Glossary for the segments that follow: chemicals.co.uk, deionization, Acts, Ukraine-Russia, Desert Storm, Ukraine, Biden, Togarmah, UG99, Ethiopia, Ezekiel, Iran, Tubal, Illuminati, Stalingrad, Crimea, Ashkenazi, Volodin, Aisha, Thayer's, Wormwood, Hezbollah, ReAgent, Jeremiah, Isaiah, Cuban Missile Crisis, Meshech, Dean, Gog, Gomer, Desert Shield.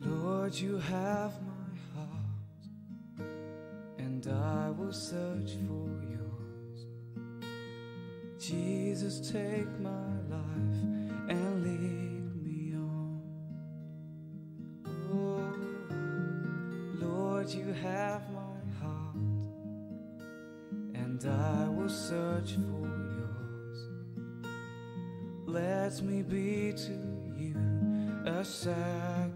Lord, you have my heart, and I will search for yours. Jesus, take my life and lead me on. Oh, Lord, you have my heart, and I will search for yours. Let me be to you a sacrifice.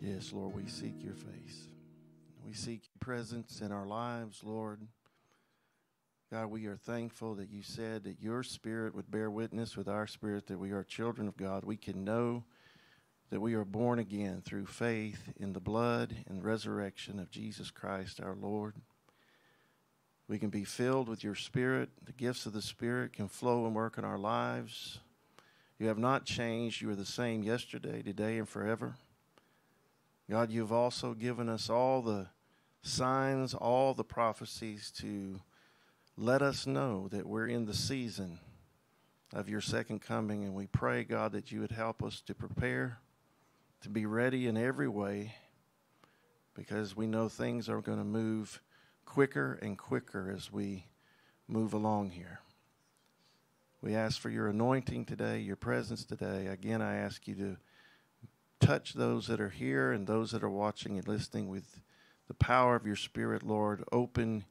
Yes, Lord, we seek your face. We seek your presence in our lives, Lord. God, we are thankful that you said that your spirit would bear witness with our spirit that we are children of God. We can know that we are born again through faith in the blood and resurrection of Jesus Christ, our Lord. We can be filled with your spirit. The gifts of the spirit can flow and work in our lives. You have not changed. You are the same yesterday, today, and forever. God, you've also given us all the signs, all the prophecies to let us know that we're in the season of your second coming. And we pray, God, that you would help us to prepare, to be ready in every way, because we know things are going to move quicker and quicker as we move along here. We ask for your anointing today, your presence today. Again, I ask you to touch those that are here and those that are watching and listening with the power of your spirit, Lord. Open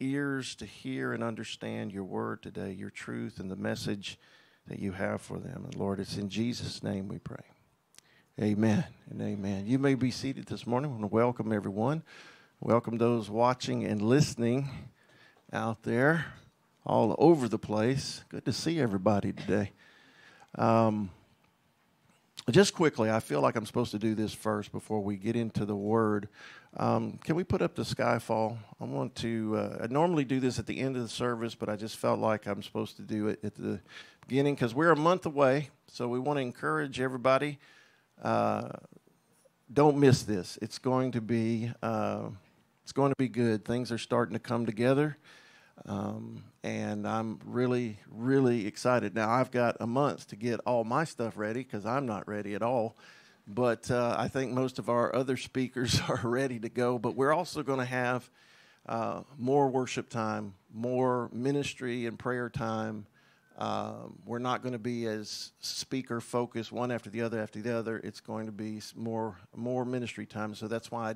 ears to hear and understand your word today, your truth and the message that you have for them. And Lord, it's in Jesus' name we pray. Amen and amen. You may be seated this morning. I want to welcome everyone. Welcome those watching and listening out there all over the place. Good to see everybody today. Just quickly, I feel like I'm supposed to do this first before we get into the Word. Can we put up the Skyfall? I want to I normally do this at the end of the service, but I just felt like I'm supposed to do it at the beginning because we're a month away, so we want to encourage everybody. Don't miss this. It's going to be good. Things are starting to come together, and I'm really, really excited. Now, I've got a month to get all my stuff ready because I'm not ready at all. But I think most of our other speakers are ready to go. But we're also going to have more worship time, more ministry and prayer time. We're not going to be as speaker-focused, one after the other after the other. It's going to be more ministry time. So that's why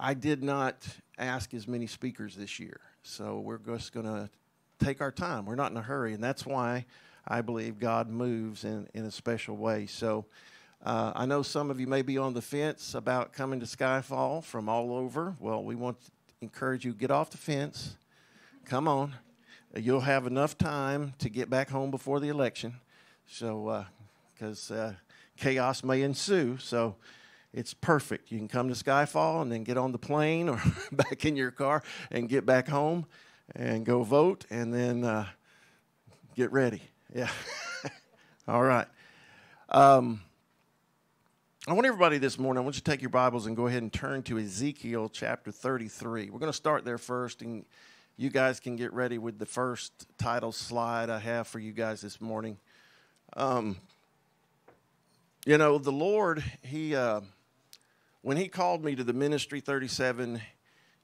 I did not ask as many speakers this year. So we're just going to take our time. We're not in a hurry, and that's why I believe God moves in a special way. So I know some of you may be on the fence about coming to Skyfall from all over. Well, we want to encourage you, get off the fence. Come on. You'll have enough time to get back home before the election, so because chaos may ensue. So it's perfect. You can come to Skyfall and then get on the plane or back in your car and get back home and go vote and then get ready. Yeah. All right. I want everybody this morning, I want you to take your Bibles and go ahead and turn to Ezekiel chapter 33. We're going to start there first, and you guys can get ready with the first title slide I have for you guys this morning. You know, the Lord, when he called me to the ministry 37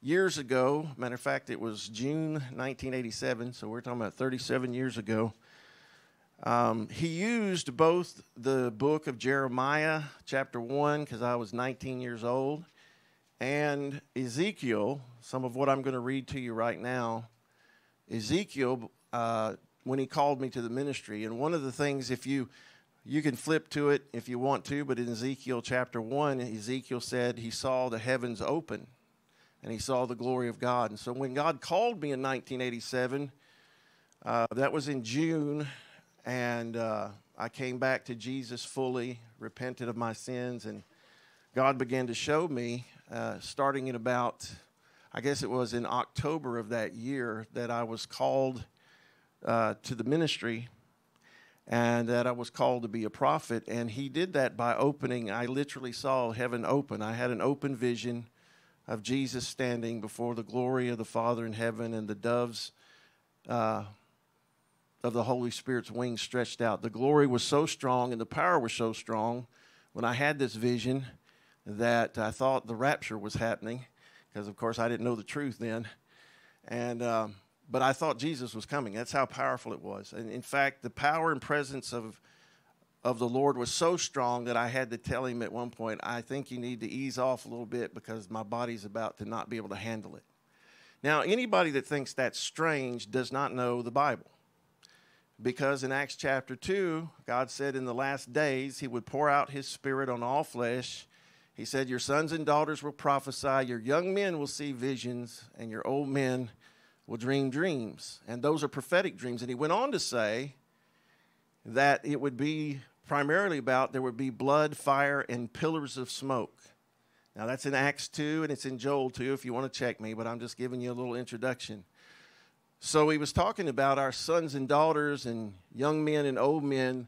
years ago, matter of fact, it was June 1987, so we're talking about 37 years ago. He used both the book of Jeremiah, chapter 1, because I was 19 years old, and Ezekiel, some of what I'm going to read to you right now. Ezekiel, when he called me to the ministry, and one of the things, if you can flip to it if you want to, but in Ezekiel chapter 1, Ezekiel said he saw the heavens open, and he saw the glory of God. And so when God called me in 1987, that was in June, and I came back to Jesus fully, repented of my sins, and God began to show me, starting in about, I guess it was in October of that year, that I was called to the ministry and that I was called to be a prophet. And he did that by opening, I literally saw heaven open. I had an open vision of Jesus standing before the glory of the Father in heaven and the doves of the Holy Spirit's wings stretched out. The glory was so strong and the power was so strong when I had this vision that I thought the rapture was happening, because of course I didn't know the truth then, and but I thought Jesus was coming. That's how powerful it was. And in fact, the power and presence of the Lord was so strong that I had to tell him at one point, I think you need to ease off a little bit because my body's about to not be able to handle it. Now, anybody that thinks that's strange does not know the Bible, because in Acts chapter 2, God said in the last days he would pour out his spirit on all flesh. He said, your sons and daughters will prophesy, your young men will see visions, and your old men will dream dreams. And those are prophetic dreams. And he went on to say that it would be primarily about there would be blood, fire, and pillars of smoke. Now, that's in Acts 2, and it's in Joel 2 if you want to check me, but I'm just giving you a little introduction. So he was talking about our sons and daughters and young men and old men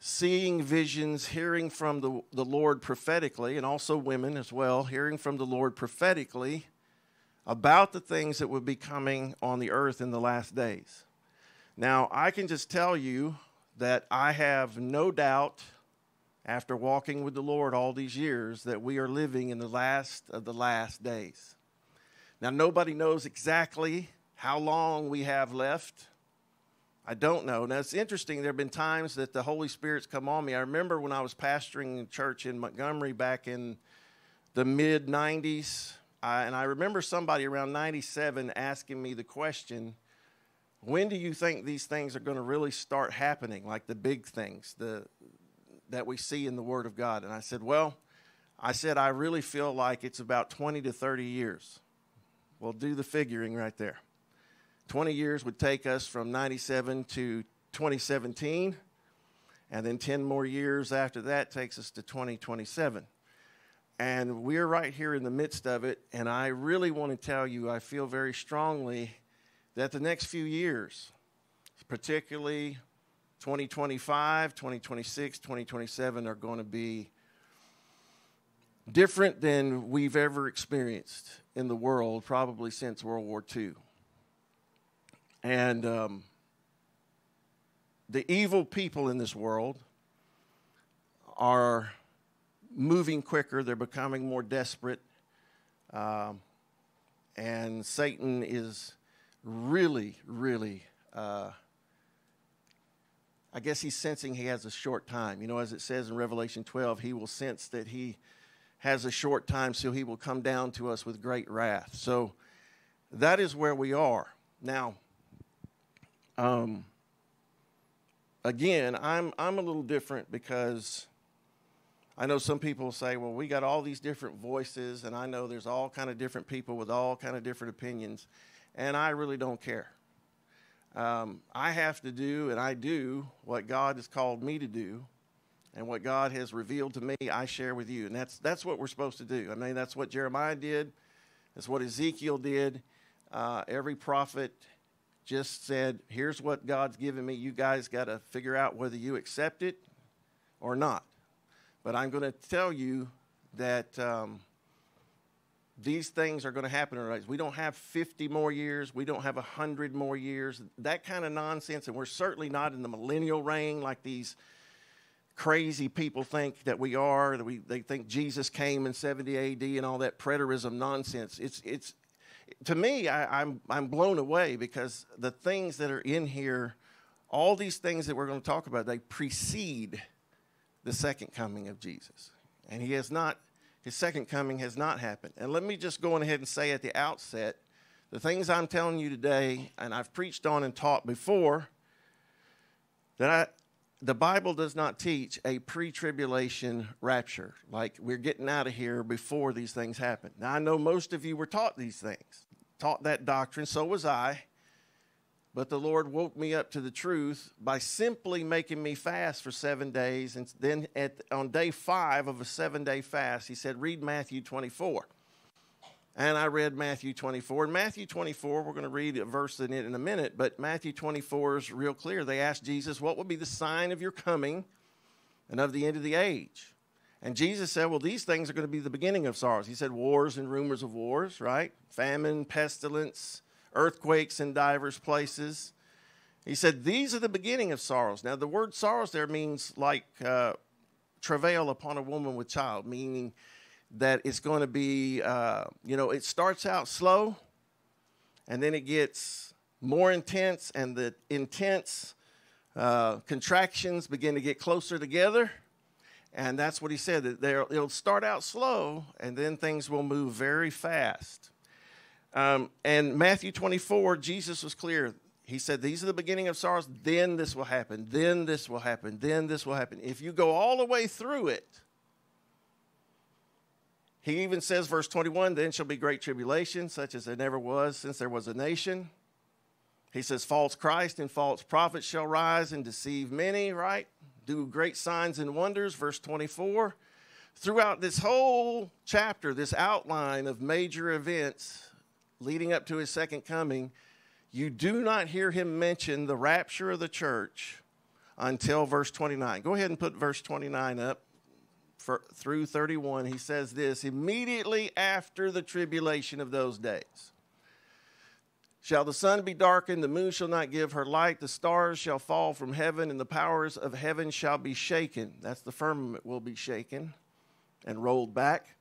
seeing visions, hearing from the Lord prophetically, and also women as well, hearing from the Lord prophetically about the things that would be coming on the earth in the last days. Now, I can just tell you that I have no doubt, after walking with the Lord all these years, that we are living in the last of the last days. Now, nobody knows exactly how long we have left. I don't know. Now, it's interesting. There have been times that the Holy Spirit's come on me. I remember when I was pastoring a church in Montgomery back in the mid-90s, and I remember somebody around 97 asking me the question, when do you think these things are going to really start happening, like the big things that we see in the Word of God? And I said, I really feel like it's about 20 to 30 years. Well, do the figuring right there. 20 years would take us from 97 to 2017, and then 10 more years after that takes us to 2027. And we're right here in the midst of it, and I really want to tell you, I feel very strongly that the next few years, particularly 2025, 2026, 2027, are going to be different than we've ever experienced in the world, probably since World War II. And the evil people in this world are moving quicker. They're becoming more desperate. And Satan is really, I guess he's sensing he has a short time. You know, as it says in Revelation 12, he will sense that he has a short time, so he will come down to us with great wrath. So that is where we are. Now, again, I'm a little different because I know some people say, well, we got all these different voices, and I know there's all kind of different people with all kind of different opinions, and I really don't care. I have to do, and I do, what God has called me to do, and what God has revealed to me, I share with you. And that's what we're supposed to do. I mean, that's what Jeremiah did. That's what Ezekiel did. Every prophet just said, here's what God's given me. You guys got to figure out whether you accept it or not. But I'm going to tell you that these things are going to happen in our lives. We don't have 50 more years. We don't have 100 more years. That kind of nonsense. And we're certainly not in the millennial reign like these crazy people think that we are. That they think Jesus came in 70 A.D. and all that preterism nonsense. It's to me, I'm blown away because the things that are in here, all these things that we're going to talk about, they precede the second coming of Jesus. And he has not, his second coming has not happened. And let me just go on ahead and say at the outset, the things I'm telling you today, and I've preached on and taught before, that the Bible does not teach a pre-tribulation rapture, like we're getting out of here before these things happen. Now, I know most of you were taught these things, taught that doctrine, so was I. But the Lord woke me up to the truth by simply making me fast for 7 days. And then on day 5 of a 7-day fast, he said, read Matthew 24. And I read Matthew 24. In Matthew 24, we're going to read a verse in it in a minute, but Matthew 24 is real clear. They asked Jesus, what will be the sign of your coming and of the end of the age? And Jesus said, well, these things are going to be the beginning of sorrows. He said, wars and rumors of wars, right? Famine, pestilence, earthquakes in divers places. He said, these are the beginning of sorrows. Now, the word sorrows there means like travail upon a woman with child, meaning that it's going to be, you know, it starts out slow, and then it gets more intense, and the intense contractions begin to get closer together, and that's what he said, that it'll start out slow, and then things will move very fast. And Matthew 24, Jesus was clear. He said, these are the beginning of sorrows, then this will happen, then this will happen, then this will happen. If you go all the way through it, he even says, verse 21, then shall be great tribulation, such as there never was since there was a nation. He says, false Christ and false prophets shall rise and deceive many, right? Do great signs and wonders, verse 24. Throughout this whole chapter, this outline of major events leading up to his second coming, you do not hear him mention the rapture of the church until verse 29. Go ahead and put verse 29 up. Through 31, he says this, immediately after the tribulation of those days. Shall the sun be darkened, the moon shall not give her light, the stars shall fall from heaven, and the powers of heaven shall be shaken. That's the firmament will be shaken and rolled back.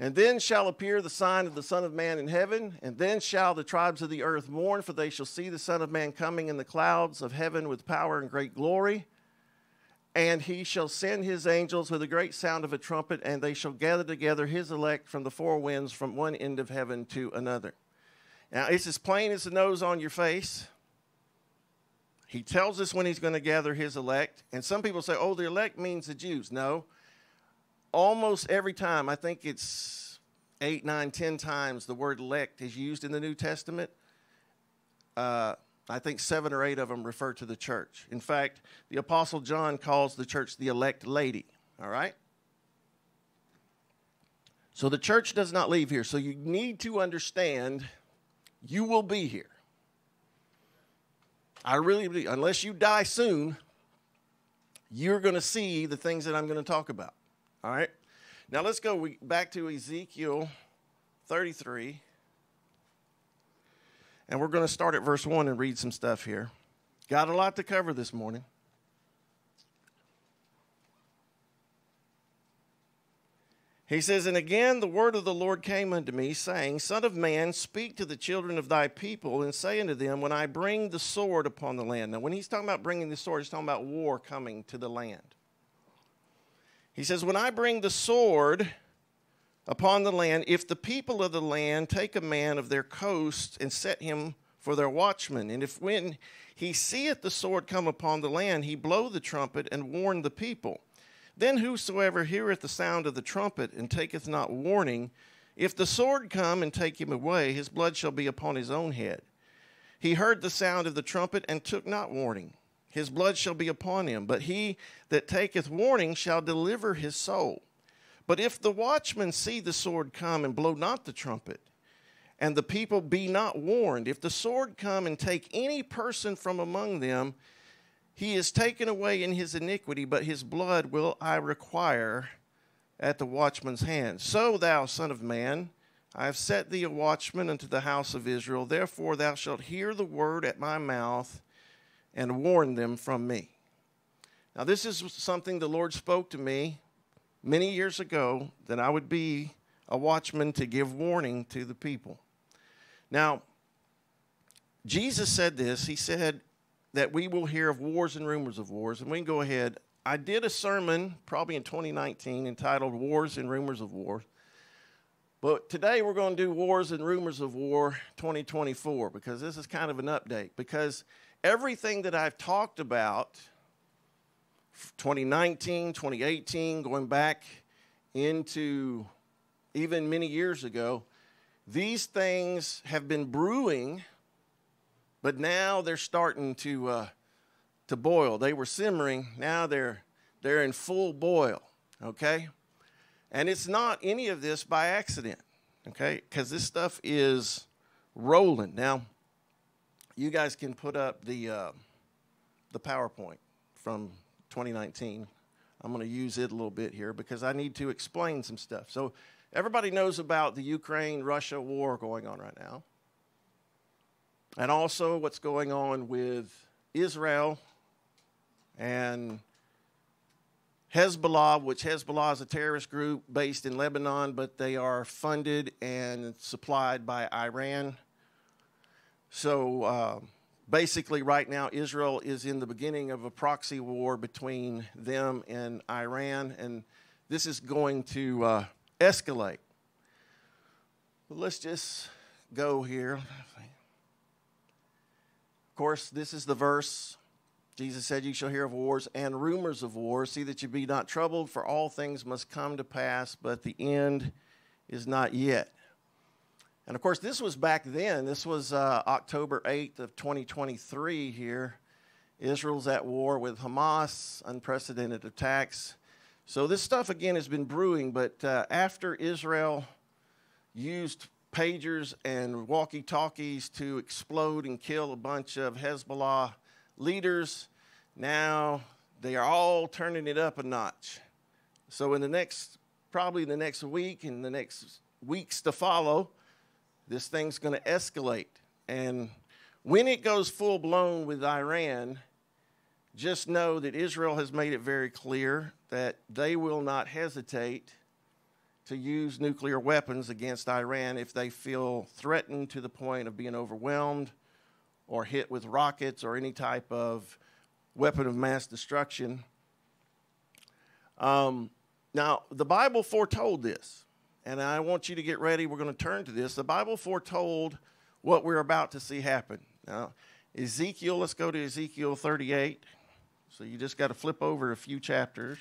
And then shall appear the sign of the Son of Man in heaven, and then shall the tribes of the earth mourn, for they shall see the Son of Man coming in the clouds of heaven with power and great glory. And he shall send his angels with a great sound of a trumpet, and they shall gather together his elect from the four winds, from one end of heaven to another. Now, it's as plain as the nose on your face. He tells us when he's going to gather his elect. And some people say, oh, the elect means the Jews. No. Almost every time, I think it's 8, 9, 10 times the word elect is used in the New Testament. I think 7 or 8 of them refer to the church. In fact, the Apostle John calls the church the elect lady, all right? So the church does not leave here. So you need to understand you will be here. I really believe, unless you die soon, you're going to see the things that I'm going to talk about, all right? Now let's go back to Ezekiel 33. And we're going to start at verse 1 and read some stuff here. Got a lot to cover this morning. He says, and again the word of the Lord came unto me, saying, Son of man, speak to the children of thy people, and say unto them, when I bring the sword upon the land. Now, when he's talking about bringing the sword, he's talking about war coming to the land. He says, when I bring the sword upon the land, if the people of the land take a man of their coast and set him for their watchman, and if when he seeth the sword come upon the land, he blow the trumpet and warn the people. Then whosoever heareth the sound of the trumpet and taketh not warning, if the sword come and take him away, his blood shall be upon his own head. He heard the sound of the trumpet and took not warning. His blood shall be upon him, but he that taketh warning shall deliver his soul. But if the watchman see the sword come and blow not the trumpet, and the people be not warned, if the sword come and take any person from among them, he is taken away in his iniquity, but his blood will I require at the watchman's hand. So thou, son of man, I have set thee a watchman unto the house of Israel. Therefore thou shalt hear the word at my mouth and warn them from me. Now this is something the Lord spoke to me many years ago, that I would be a watchman to give warning to the people. Now, Jesus said this. He said that we will hear of wars and rumors of wars. And we can go ahead. I did a sermon probably in 2019 entitled Wars and Rumors of War. But today we're going to do Wars and Rumors of War 2024, because this is kind of an update. Because everything that I've talked about, 2019, 2018, going back into even many years ago, these things have been brewing. But now they're starting to boil. They were simmering. Now they're in full boil, okay? And it's not any of this by accident, okay? Because this stuff is rolling. Now, you guys can put up the PowerPoint from 2019. I'm going to use it a little bit here because I need to explain some stuff. So everybody knows about the Ukraine-Russia war going on right now. And also what's going on with Israel and Hezbollah, which Hezbollah is a terrorist group based in Lebanon, but they are funded and supplied by Iran. So basically right now Israel is in the beginning of a proxy war between them and Iran, and this is going to escalate. But let's just go here. Of course, this is the verse. Jesus said, you shall hear of wars and rumors of wars. See that you be not troubled, for all things must come to pass, but the end is not yet. And of course, this was back then. This was October 8th of 2023 here. Israel's at war with Hamas, unprecedented attacks. So this stuff, again, has been brewing, but after Israel used pagers and walkie-talkies to explode and kill a bunch of Hezbollah leaders, now they are all turning it up a notch. So in the next, probably the next week and the next weeks to follow, this thing's going to escalate. And when it goes full-blown with Iran, just know that Israel has made it very clear that they will not hesitate to use nuclear weapons against Iran if they feel threatened to the point of being overwhelmed or hit with rockets or any type of weapon of mass destruction. Now, the Bible foretold this, and I want you to get ready. We're going to turn to this. The Bible foretold what we're about to see happen. Now, Ezekiel, let's go to Ezekiel 38. So you just got to flip over a few chapters.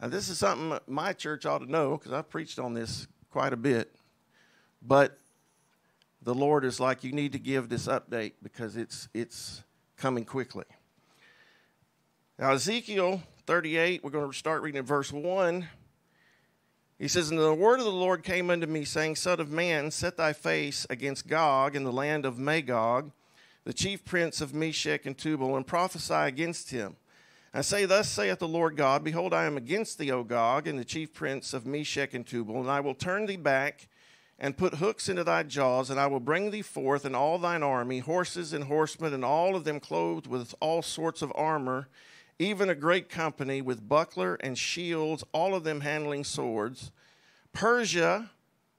Now, this is something my church ought to know because I've preached on this quite a bit. But the Lord is like, you need to give this update because it's coming quickly. Now, Ezekiel 38, we're going to start reading in verse 1. He says, and the word of the Lord came unto me, saying, Son of man, set thy face against Gog in the land of Magog, the chief prince of Meshech and Tubal, and prophesy against him. I say, thus saith the Lord God, behold, I am against thee, O Gog, and the chief prince of Meshech and Tubal, and I will turn thee back and put hooks into thy jaws, and I will bring thee forth and all thine army, horses and horsemen, and all of them clothed with all sorts of armor, even a great company with buckler and shields, all of them handling swords. Persia,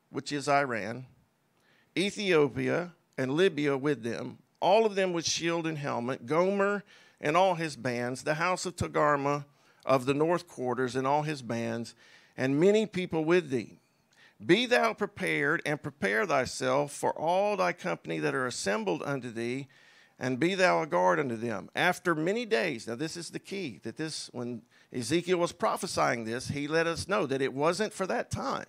which is Iran, Ethiopia, and Libya with them, all of them with shield and helmet, Gomer and all his bands, the house of Togarmah of the north quarters and all his bands, and many people with thee. Be thou prepared, and prepare thyself for all thy company that are assembled unto thee, and be thou a guard unto them. After many days, now this is the key, that this, when Ezekiel was prophesying this, he let us know that it wasn't for that time.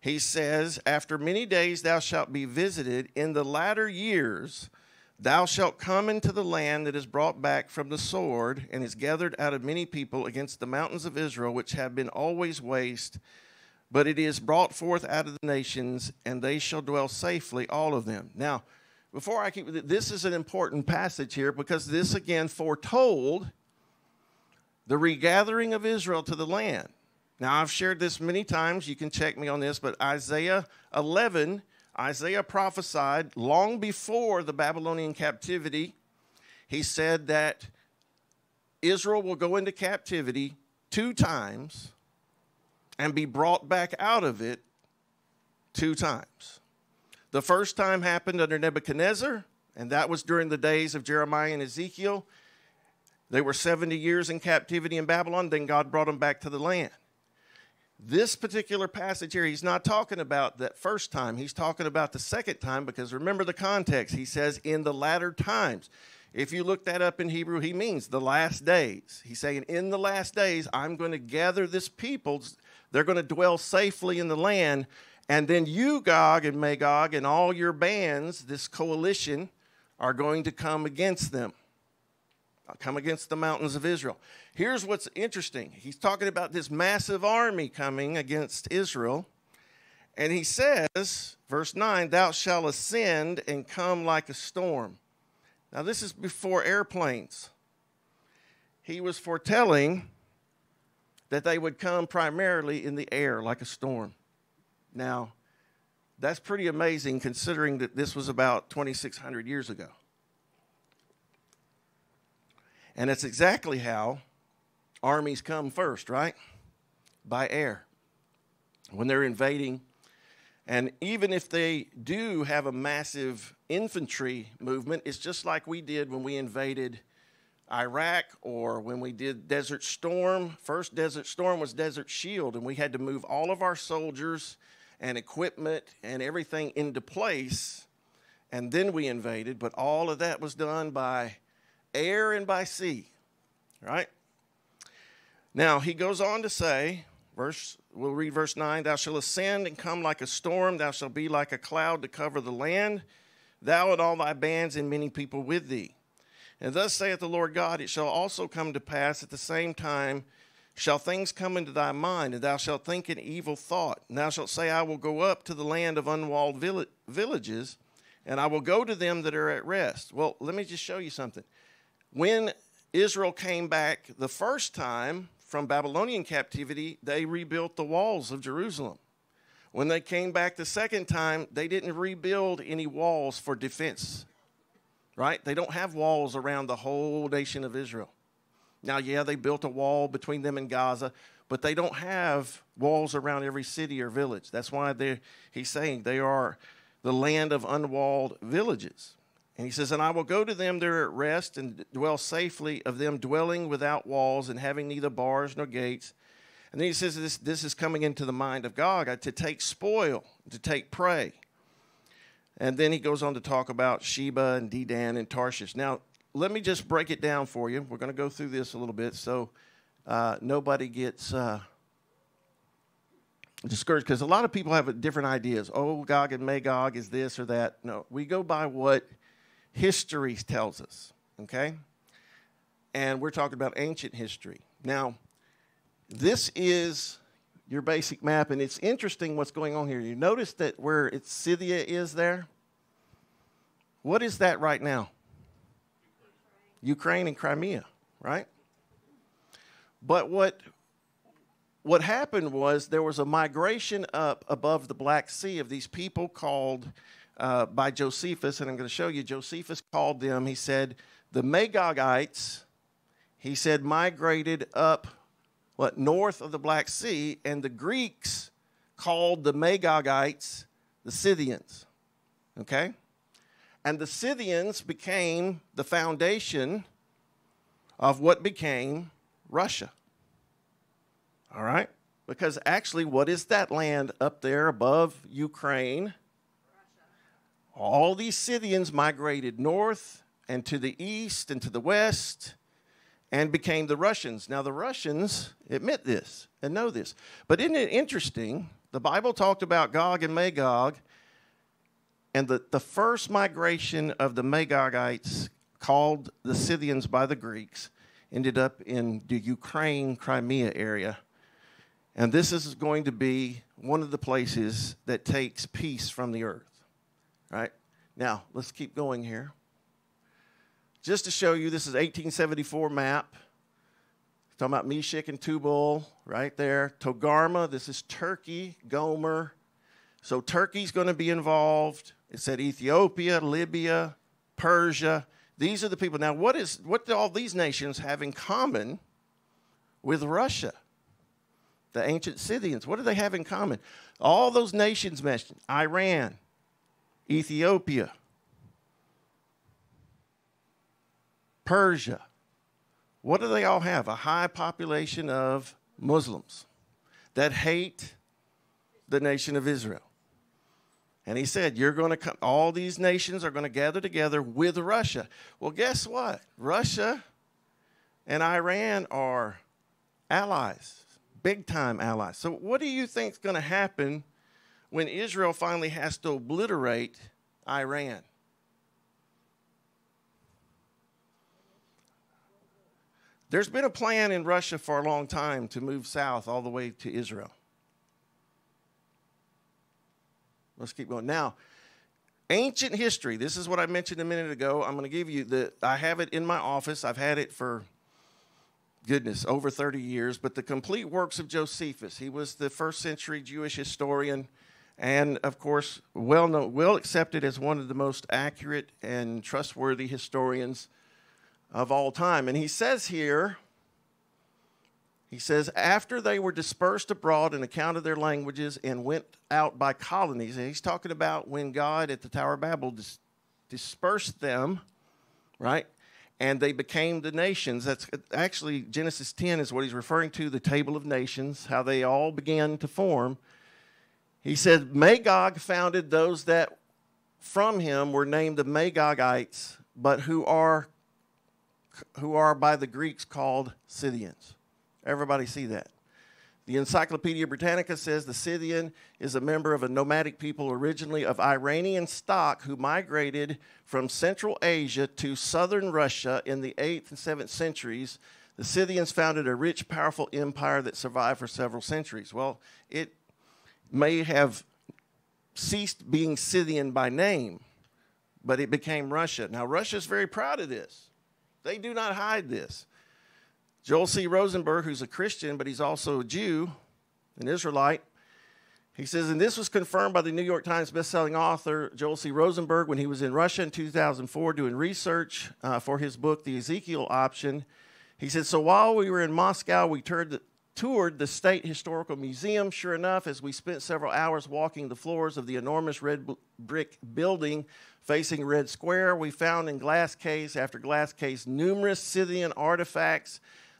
He says, after many days thou shalt be visited, in the latter years thou shalt come into the land that is brought back from the sword, and is gathered out of many people against the mountains of Israel, which have been always waste, but it is brought forth out of the nations, and they shall dwell safely, all of them. Now, before I keep, this is an important passage here, because this again foretold the regathering of Israel to the land. Now, I've shared this many times. You can check me on this, but Isaiah 11, Isaiah prophesied long before the Babylonian captivity. He said that Israel will go into captivity 2 times and be brought back out of it 2 times. The first time happened under Nebuchadnezzar, and that was during the days of Jeremiah and Ezekiel. They were 70 years in captivity in Babylon, then God brought them back to the land. This particular passage here, he's not talking about that first time. He's talking about the second time, because remember the context. He says, in the latter times. If you look that up in Hebrew, he means the last days. He's saying, in the last days, I'm going to gather this people. They're going to dwell safely in the land. And then you, Gog and Magog, and all your bands, this coalition, are going to come against them. Come against the mountains of Israel. Here's what's interesting. He's talking about this massive army coming against Israel. And he says, verse 9, thou shalt ascend and come like a storm. Now, this is before airplanes. He was foretelling that they would come primarily in the air like a storm. Now, that's pretty amazing, considering that this was about 2,600 years ago. And that's exactly how armies come first, right? By air, when they're invading. And even if they do have a massive infantry movement, it's just like we did when we invaded Iraq, or when we did Desert Storm. First Desert Storm was Desert Shield, and we had to move all of our soldiers and equipment and everything into place, and then we invaded. But all of that was done by air and by sea, right? Now, he goes on to say, we'll read verse 9, thou shalt ascend and come like a storm, thou shalt be like a cloud to cover the land, thou and all thy bands and many people with thee. And thus saith the Lord God, it shall also come to pass at the same time shall things come into thy mind, and thou shalt think an evil thought. And thou shalt say, I will go up to the land of unwalled villages, and I will go to them that are at rest. Well, let me just show you something. When Israel came back the first time from Babylonian captivity, they rebuilt the walls of Jerusalem. When they came back the second time, they didn't rebuild any walls for defense, right? They don't have walls around the whole nation of Israel. Now, yeah, they built a wall between them and Gaza, but they don't have walls around every city or village. That's why he's saying they are the land of unwalled villages. And he says, and I will go to them that are at rest, and dwell safely of them dwelling without walls and having neither bars nor gates. And then he says, this is coming into the mind of Gog, to take spoil, to take prey. And then he goes on to talk about Sheba and Dedan and Tarshish. Now, let me just break it down for you. We're going to go through this a little bit so nobody gets discouraged, because a lot of people have different ideas. Oh, Gog and Magog is this or that. No, we go by what history tells us, okay? And we're talking about ancient history. Now, this is your basic map, and it's interesting what's going on here. You notice that where it's Scythia is there? What is that right now? Ukraine and Crimea, right? But what happened was there was a migration up above the Black Sea of these people called by Josephus, and I'm going to show you, Josephus called them, he said, the Magogites. he said, migrated up north of the Black Sea, and the Greeks called the Magogites the Scythians, okay? And the Scythians became the foundation of what became Russia, all right? Because actually, what is that land up there above Ukraine? Russia. All these Scythians migrated north and to the east and to the west and became the Russians. Now, the Russians admit this and know this. But isn't it interesting? The Bible talked about Gog and Magog, and the first migration of the Magogites, called the Scythians by the Greeks, ended up in the Ukraine, Crimea area. And this is going to be one of the places that takes peace from the earth, right? Now, let's keep going here. Just to show you, this is 1874 map. It's talking about Meshech and Tubal right there. Togarma, this is Turkey, Gomer. So Turkey's going to be involved. It said Ethiopia, Libya, Persia. These are the people. Now, what do all these nations have in common with Russia? The ancient Scythians, what do they have in common? All those nations mentioned, Iran, Ethiopia, Persia, what do they all have? A high population of Muslims that hate the nation of Israel. And he said, you're going to come, all these nations are going to gather together with Russia. Well, guess what? Russia and Iran are allies. Big-time allies. So what do you think is going to happen when Israel finally has to obliterate Iran? There's been a plan in Russia for a long time to move south all the way to Israel. Let's keep going. Now, ancient history. This is what I mentioned a minute ago. I'm going to give you the, I have it in my office. I've had it for goodness, over 30 years, but the complete works of Josephus. He was the first century Jewish historian and, of course, well-known, well-accepted as one of the most accurate and trustworthy historians of all time. And he says here, he says, after they were dispersed abroad on account of their languages and went out by colonies, and he's talking about when God at the Tower of Babel dispersed them, right? And they became the nations. That's actually Genesis 10 is what he's referring to, the table of nations, how they all began to form. He said, Magog founded those that from him were named the Magogites, but who are by the Greeks called Scythians. Everybody see that? The Encyclopedia Britannica says the Scythian is a member of a nomadic people originally of Iranian stock who migrated from Central Asia to southern Russia in the 8th and 7th centuries. The Scythians founded a rich, powerful empire that survived for several centuries. Well, it may have ceased being Scythian by name, but it became Russia. Now, Russia is very proud of this. They do not hide this. Joel C. Rosenberg, who's a Christian, but he's also a Jew, an Israelite, he says, and this was confirmed by the New York Times bestselling author Joel C. Rosenberg when he was in Russia in 2004 doing research for his book, The Ezekiel Option. He said, so while we were in Moscow, we toured the State Historical Museum. Sure enough, as we spent several hours walking the floors of the enormous red brick building facing Red Square, we found in glass case after glass case numerous Scythian artifacts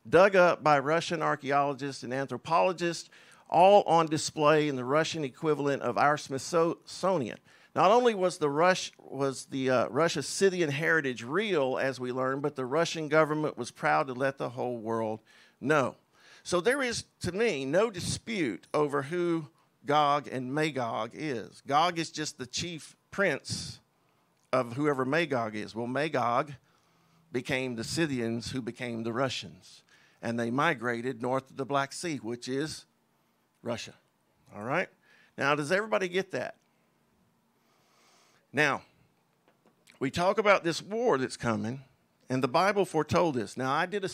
dug up by Russian archaeologists and anthropologists, all on display in the Russian equivalent of our Smithsonian. Not only was the Russia's Scythian heritage real, as we learned, but the Russian government was proud to let the whole world know. So there is, to me, no dispute over who Gog and Magog is. Gog is just the chief prince of whoever Magog is. Well, Magog became the Scythians, who became the Russians. And they migrated north of the Black Sea, which is Russia. All right? Now, does everybody get that? Now, we talk about this war that's coming, and the Bible foretold this. Now, I did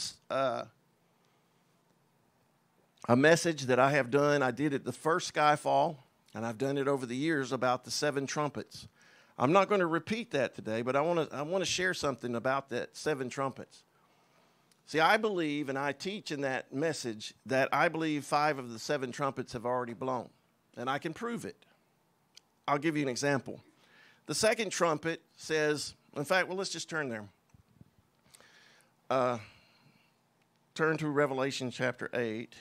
a message that I have done. I did it the first Skyfall, and I've done it over the years about the 7 trumpets. I'm not going to repeat that today, but I want to share something about that 7 trumpets. See, I believe, and I teach in that message, that I believe 5 of the 7 trumpets have already blown, and I can prove it. I'll give you an example. The second trumpet says, in fact, well, let's just turn there. Turn to Revelation chapter 8.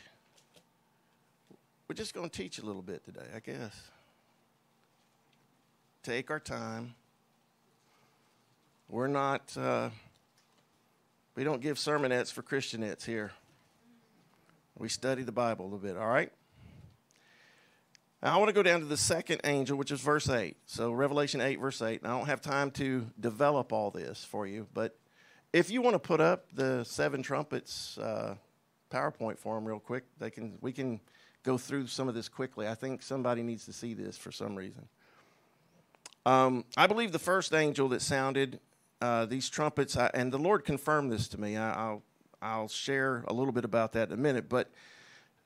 We're just going to teach a little bit today, I guess. Take our time. We're not, we don't give sermonettes for Christianettes here. We study the Bible a little bit, all right? Now, I want to go down to the second angel, which is verse 8. So Revelation 8, verse 8. And I don't have time to develop all this for you, but if you want to put up the 7 trumpets PowerPoint for them real quick, we can go through some of this quickly. I think somebody needs to see this for some reason. I believe the first angel that sounded these trumpets, and the Lord confirmed this to me. I'll share a little bit about that in a minute, but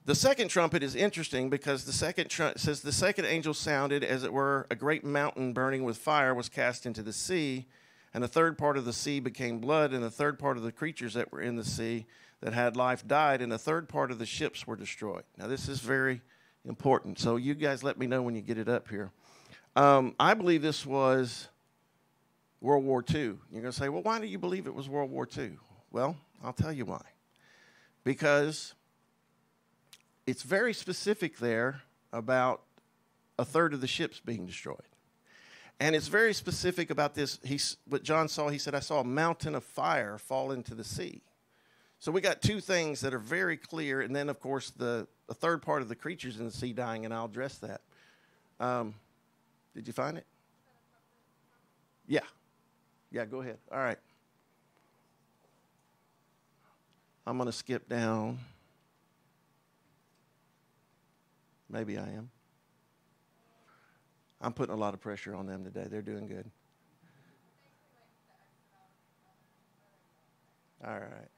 the second trumpet is interesting because the second trumpet says, the second angel sounded, as it were, a great mountain burning with fire was cast into the sea, and a third part of the sea became blood, and a third part of the creatures that were in the sea that had life died, and a third part of the ships were destroyed. Now, this is very important, so you guys let me know when you get it up here. I believe this was World War II. You're going to say, well, why do you believe it was World War II? Well, I'll tell you why. Because it's very specific there about a third of the ships being destroyed. And it's very specific about this. What John saw, he said, I saw a mountain of fire fall into the sea. So we got 2 things that are very clear. And then, of course, a third part of the creatures in the sea dying, and I'll address that. Did you find it? Yeah. Yeah, go ahead. All right. I'm going to skip down. Maybe I am. I'm putting a lot of pressure on them today. They're doing good. All right.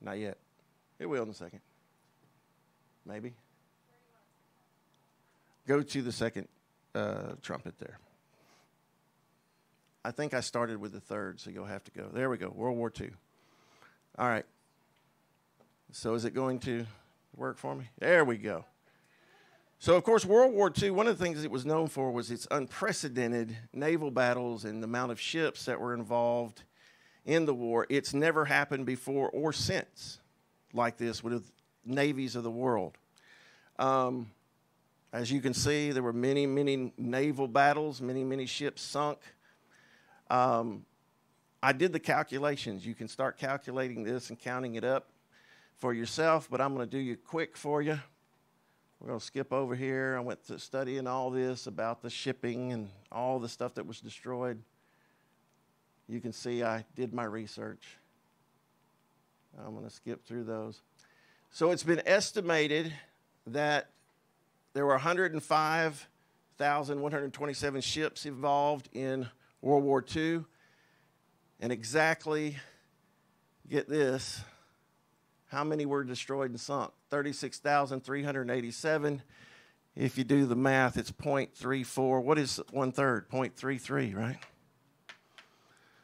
Not yet. It will in a second. Maybe. Go to the second trumpet there. I think I started with the third, so you'll have to go. There we go. World War II. All right. So is it going to work for me? There we go. So, of course, World War II, one of the things it was known for was its unprecedented naval battles and the amount of ships that were involved in the war. It's never happened before or since like this with the navies of the world. As you can see, there were many, many naval battles, many, many ships sunk. I did the calculations. You can start calculating this and counting it up for yourself, but I'm going to do you quick for you. We're going to skip over here. I went to studying all this about the shipping and all the stuff that was destroyed. You can see I did my research. I'm going to skip through those. So it's been estimated that there were 105,127 ships involved in World War II, and exactly, get this, how many were destroyed and sunk? 36,387. If you do the math, it's 0.34. What is 1/3? 0.33, right?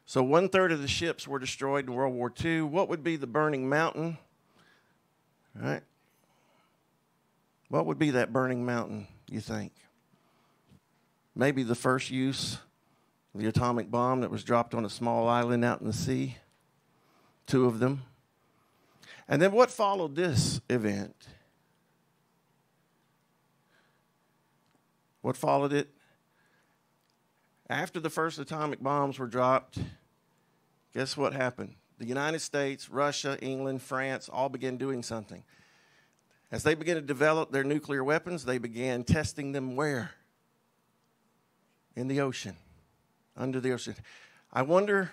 So 1/3 of the ships were destroyed in World War II. What would be the burning mountain? Right? What would be that burning mountain, you think? Maybe the first use of the atomic bomb that was dropped on a small island out in the sea. 2 of them. And then what followed this event? What followed it? After the first atomic bombs were dropped, guess what happened? The United States, Russia, England, France all began doing something. As they began to develop their nuclear weapons, they began testing them where? In the ocean, under the ocean. I wonder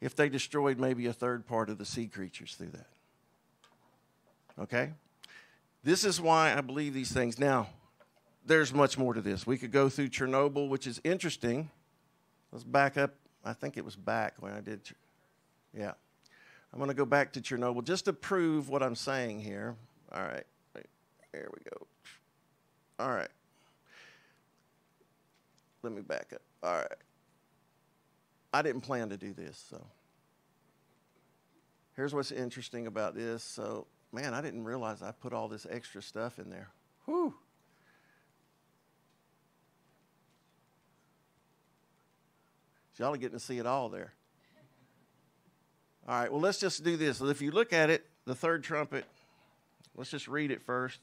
if they destroyed maybe a third part of the sea creatures through that. Okay? This is why I believe these things. Now, there's much more to this. We could go through Chernobyl, which is interesting. Let's back up. I think it was back when I did. Yeah. I'm going to go back to Chernobyl just to prove what I'm saying here. All right. There we go. All right. Let me back up. All right. I didn't plan to do this, so. Here's what's interesting about this. So, man, I didn't realize I put all this extra stuff in there. Whew. So y'all are getting to see it all there. All right, well, let's just do this. If you look at it, the third trumpet, let's just read it first.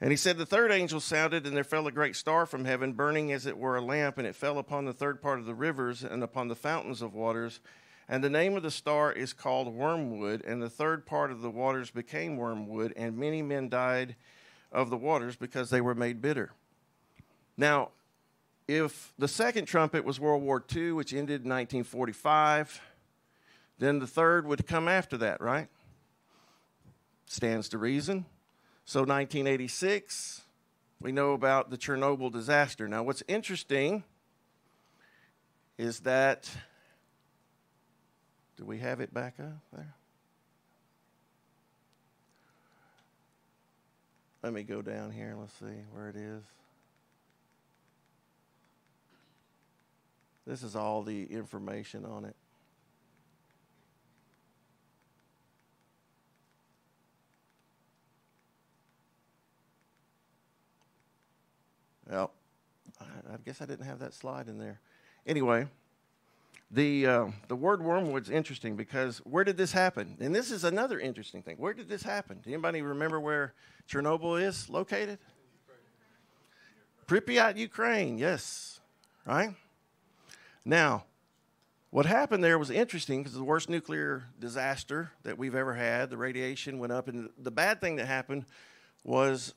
And he said, the third angel sounded, and there fell a great star from heaven, burning as it were a lamp, and it fell upon the third part of the rivers and upon the fountains of waters. And the name of the star is called Wormwood, and the third part of the waters became wormwood, and many men died of the waters because they were made bitter. Now, if the second trumpet was World War II, which ended in 1945, then the third would come after that, right? Stands to reason. So 1986, we know about the Chernobyl disaster. Now, what's interesting is that, do we have it back up there? Let me go down here and let's see where it is. This is all the information on it. Well, I guess I didn't have that slide in there. Anyway, the word wormwood's interesting because where did this happen? And this is another interesting thing. Where did this happen? Do anybody remember where Chernobyl is located? Pripyat, Ukraine, yes, right? Now, what happened there was interesting because the worst nuclear disaster that we've ever had, the radiation went up, and the bad thing that happened was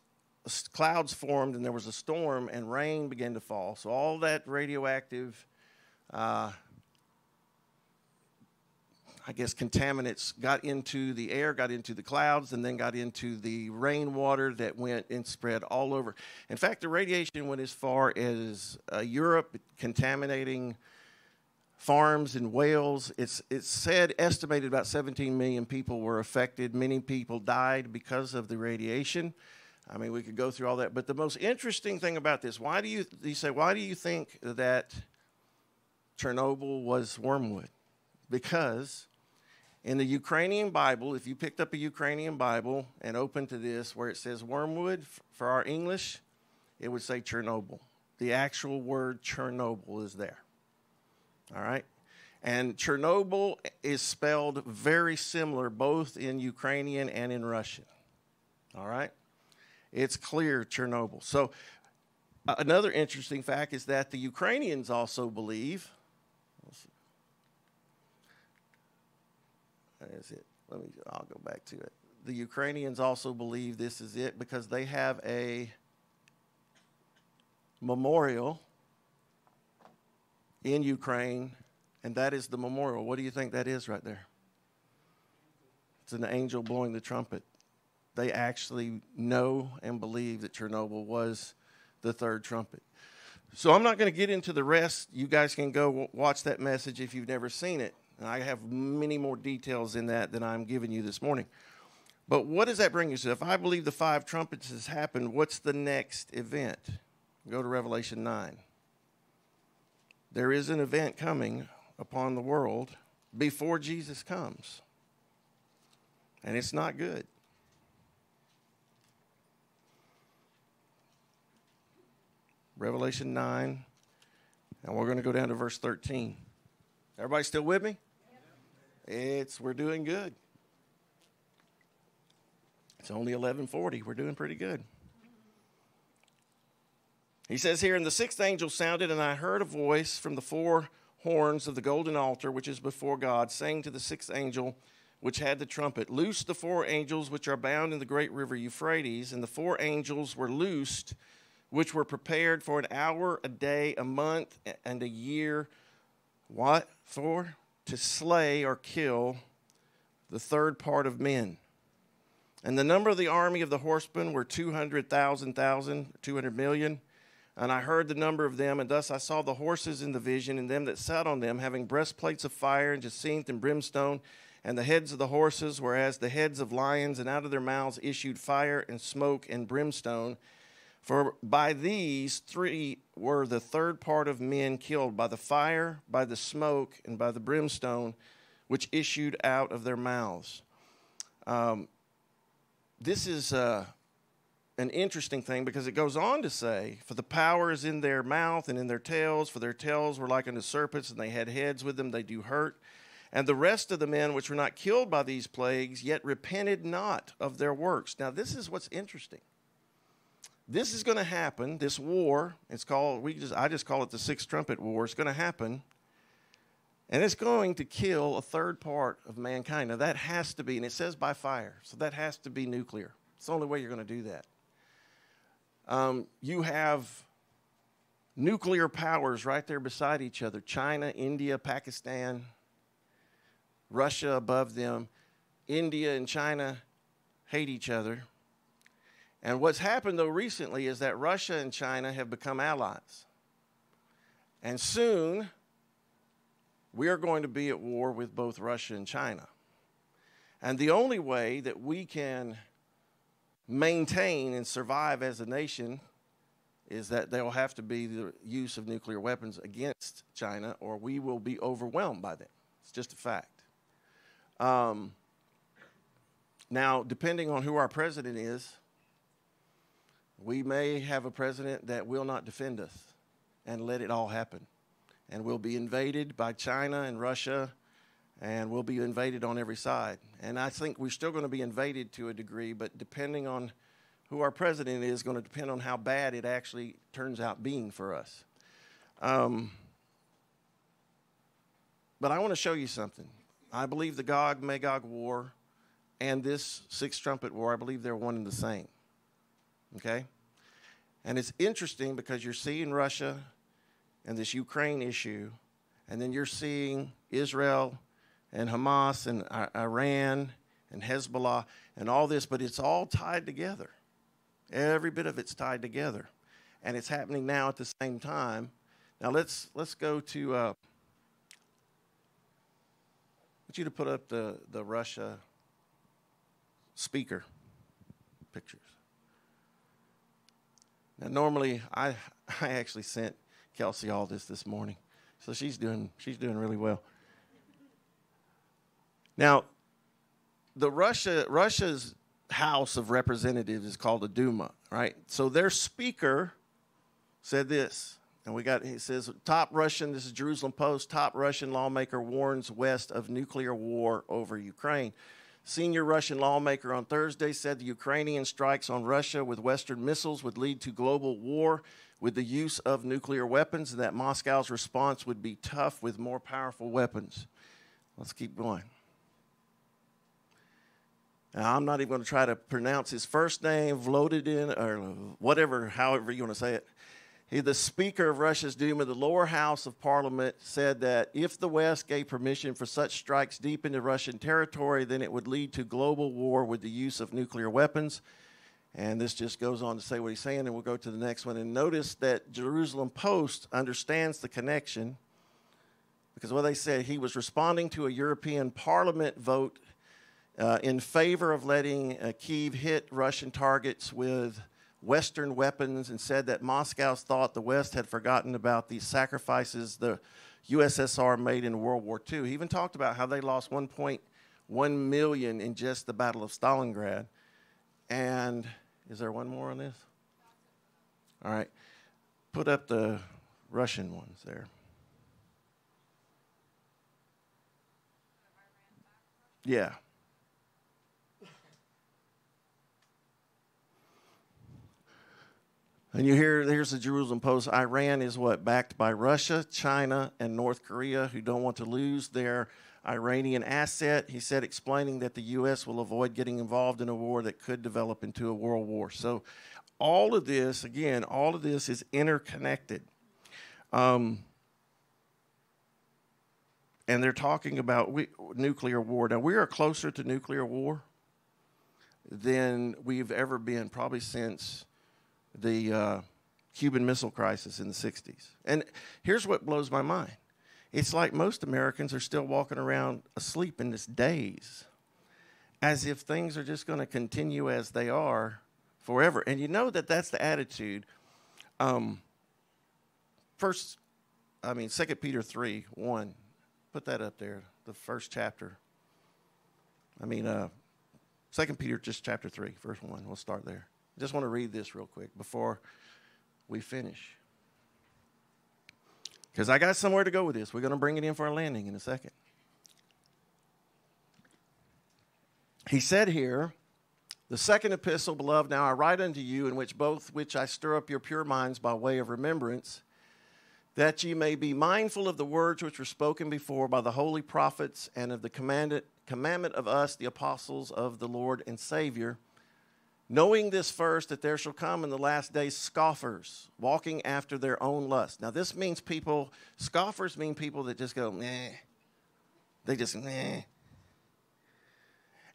clouds formed, and there was a storm, and rain began to fall. So all that radioactive, I guess, contaminants got into the air, got into the clouds, and then got into the rainwater that went and spread all over. In fact, the radiation went as far as Europe, contaminating farms and whales. It's said, estimated about 17 million people were affected. Many people died because of the radiation. I mean, we could go through all that, but the most interesting thing about this, why do you think that Chernobyl was wormwood? Because in the Ukrainian Bible, if you picked up a Ukrainian Bible and opened to this, where it says wormwood, for our English, it would say Chernobyl. The actual word Chernobyl is there, all right? And Chernobyl is spelled very similar, both in Ukrainian and in Russian, all right? It's clear Chernobyl. So another interesting fact is that the Ukrainians also believe. That's it. I'll go back to it. The Ukrainians also believe this is it because they have a memorial in Ukraine, and that is the memorial. What do you think that is right there? It's an angel blowing the trumpet. They actually know and believe that Chernobyl was the third trumpet. So I'm not going to get into the rest. You guys can go watch that message if you've never seen it. And I have many more details in that than I'm giving you this morning. But what does that bring you to? If I believe the five trumpets has happened, what's the next event? Go to Revelation 9. There is an event coming upon the world before Jesus comes. And it's not good. Revelation 9, and we're going to go down to verse 13. Everybody still with me? Yeah. We're doing good. It's only 11:40. We're doing pretty good. He says here, and the sixth angel sounded, and I heard a voice from the four horns of the golden altar, which is before God, saying to the sixth angel, which had the trumpet, loose the four angels which are bound in the great river Euphrates. And the four angels were loosed, which were prepared for an hour, a day, a month, and a year. What for? To slay or kill the third part of men. And the number of the army of the horsemen were 200,000,000, 200 million. And I heard the number of them, and thus I saw the horses in the vision, and them that sat on them, having breastplates of fire, and jacinth, and brimstone, and the heads of the horses were as the heads of lions, and out of their mouths issued fire, and smoke, and brimstone. For by these three were the third part of men killed by the fire, by the smoke, and by the brimstone, which issued out of their mouths. This is an interesting thing, because it goes on to say, for the power is in their mouth and in their tails, for their tails were like unto serpents, and they had heads with them, they do hurt. And the rest of the men which were not killed by these plagues, yet repented not of their works. Now, this is what's interesting. This is going to happen, this war. It's called, I just call it the Sixth Trumpet War. It's going to happen, and it's going to kill a third part of mankind. Now, that has to be, and it says by fire, so that has to be nuclear. It's the only way you're going to do that. You have nuclear powers right there beside each other. China, India, Pakistan, Russia above them. India and China hate each other. And what's happened, though, recently is that Russia and China have become allies. And soon, we are going to be at war with both Russia and China. And the only way that we can maintain and survive as a nation is that there will have to be the use of nuclear weapons against China, or we will be overwhelmed by them. It's just a fact. Now, depending on who our president is, we may have a president that will not defend us and let it all happen. And we'll be invaded by China and Russia, and we'll be invaded on every side. And I think we're still going to be invaded to a degree, but depending on who our president is, going to depend on how bad it actually turns out being for us. But I want to show you something. I believe the Gog Magog war and this Sixth Trumpet war, I believe they're one and the same. Okay? And it's interesting because you're seeing Russia and this Ukraine issue, and then you're seeing Israel and Hamas and Iran and Hezbollah and all this, but it's all tied together. Every bit of it's tied together, and it's happening now at the same time. Now let's go to. I want you to put up the Russia speaker pictures. Now normally I actually sent Kelsey all this morning, so she's doing really well. Now, the Russia's House of Representatives is called the Duma, right? So their speaker said this, and it says, top Russian, this is Jerusalem Post, top Russian lawmaker warns West of nuclear war over Ukraine. Senior Russian lawmaker on Thursday said the Ukrainian strikes on Russia with Western missiles would lead to global war with the use of nuclear weapons, and that Moscow's response would be tough with more powerful weapons. Let's keep going. Now, I'm not even going to try to pronounce his first name, Volodin, or whatever, however you want to say it. The Speaker of Russia's Duma, the lower house of parliament, said that if the West gave permission for such strikes deep into Russian territory, then it would lead to global war with the use of nuclear weapons. And this just goes on to say what he's saying, and we'll go to the next one. And notice that Jerusalem Post understands the connection, because what they said, he was responding to a European parliament vote in favor of letting Kyiv hit Russian targets with Western weapons, and said that Moscow's thought the West had forgotten about the sacrifices the USSR made in World War II. He even talked about how they lost 1.1 million in just the Battle of Stalingrad. And is there one more on this? All right. Put up the Russian ones there. Yeah. And you hear, here's the Jerusalem Post, Iran is what? Backed by Russia, China, and North Korea, who don't want to lose their Iranian asset. He said, explaining that the U.S. will avoid getting involved in a war that could develop into a world war. So all of this, again, all of this is interconnected. And they're talking about nuclear war. Now, we are closer to nuclear war than we've ever been, probably since the Cuban Missile Crisis in the 60s. And here's what blows my mind. It's like most Americans are still walking around asleep in this daze, as if things are just going to continue as they are forever. And you know that that's the attitude. First, I mean, 2 Peter 3, 1. Put that up there, the first chapter. I mean, 2 Peter, just chapter 3, verse 1. We'll start there. Just want to read this real quick before we finish, because I got somewhere to go with this. We're going to bring it in for a landing in a second. He said here, the second epistle, beloved, now I write unto you, in which both which I stir up your pure minds by way of remembrance, that ye may be mindful of the words which were spoken before by the holy prophets, and of the commandment of us, the apostles of the Lord and Savior, knowing this first, that there shall come in the last days scoffers, walking after their own lust. Now this means people, scoffers mean people that just go, meh. They just, meh.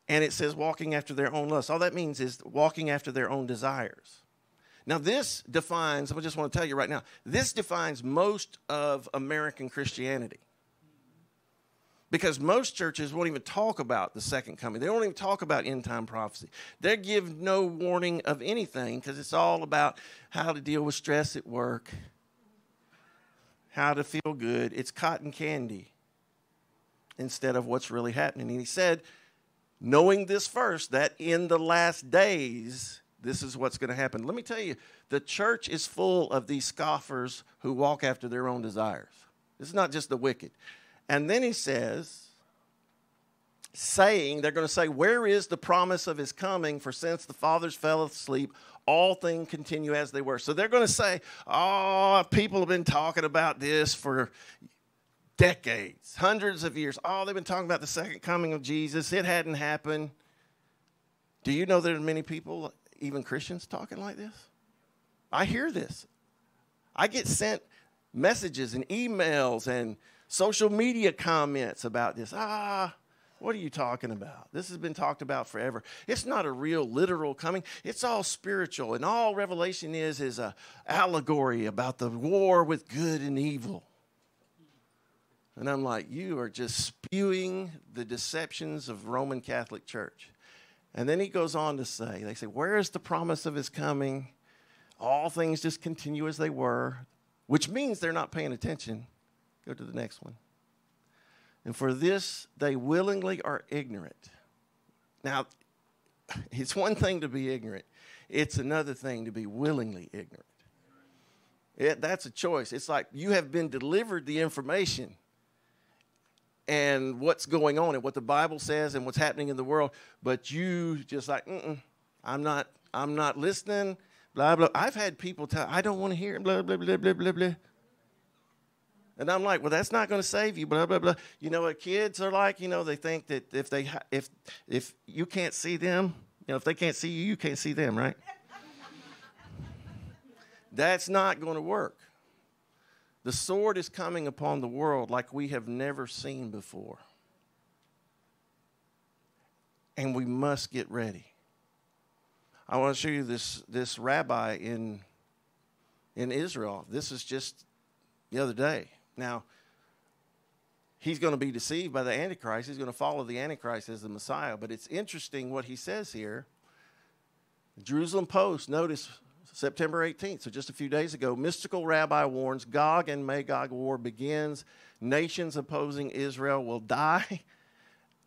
And it says walking after their own lust. All that means is walking after their own desires. Now this defines, I just want to tell you right now, this defines most of American Christianity. Because most churches won't even talk about the second coming. They don't even talk about end-time prophecy. They give no warning of anything, because it's all about how to deal with stress at work, how to feel good. It's cotton candy instead of what's really happening. And he said, knowing this first, that in the last days, this is what's going to happen. Let me tell you, the church is full of these scoffers who walk after their own desires. It's not just the wicked. And then he says, saying, they're going to say, where is the promise of his coming? For since the fathers fell asleep, all things continue as they were. So they're going to say, oh, people have been talking about this for decades, hundreds of years. Oh, they've been talking about the second coming of Jesus. It hadn't happened. Do you know there are many people, even Christians, talking like this? I hear this. I get sent messages and emails and social media comments about this. Ah, what are you talking about? This has been talked about forever. It's not a real literal coming. It's all spiritual. And all Revelation is an allegory about the war with good and evil. And I'm like, you are just spewing the deceptions of Roman Catholic Church. And then he goes on to say, they say, where is the promise of his coming? All things just continue as they were, which means they're not paying attention. Go to the next one. And for this, they willingly are ignorant. Now, it's one thing to be ignorant. It's another thing to be willingly ignorant. That's a choice. It's like you have been delivered the information and what's going on and what the Bible says and what's happening in the world, but you just like, mm-mm, I'm not listening, blah, blah. I've had people tell, I don't want to hear it, blah, blah, blah, blah, blah, blah. And I'm like, well, that's not going to save you, blah, blah, blah. You know what kids are like? You know, they think that if you can't see them, you know, if they can't see you, you can't see them, right? That's not going to work. The sword is coming upon the world like we have never seen before. And we must get ready. I want to show you this rabbi in Israel. This is just the other day. Now, he's going to be deceived by the Antichrist. He's going to follow the Antichrist as the Messiah. But it's interesting what he says here. The Jerusalem Post, notice September 18th, so just a few days ago, mystical rabbi warns Gog and Magog war begins. Nations opposing Israel will die.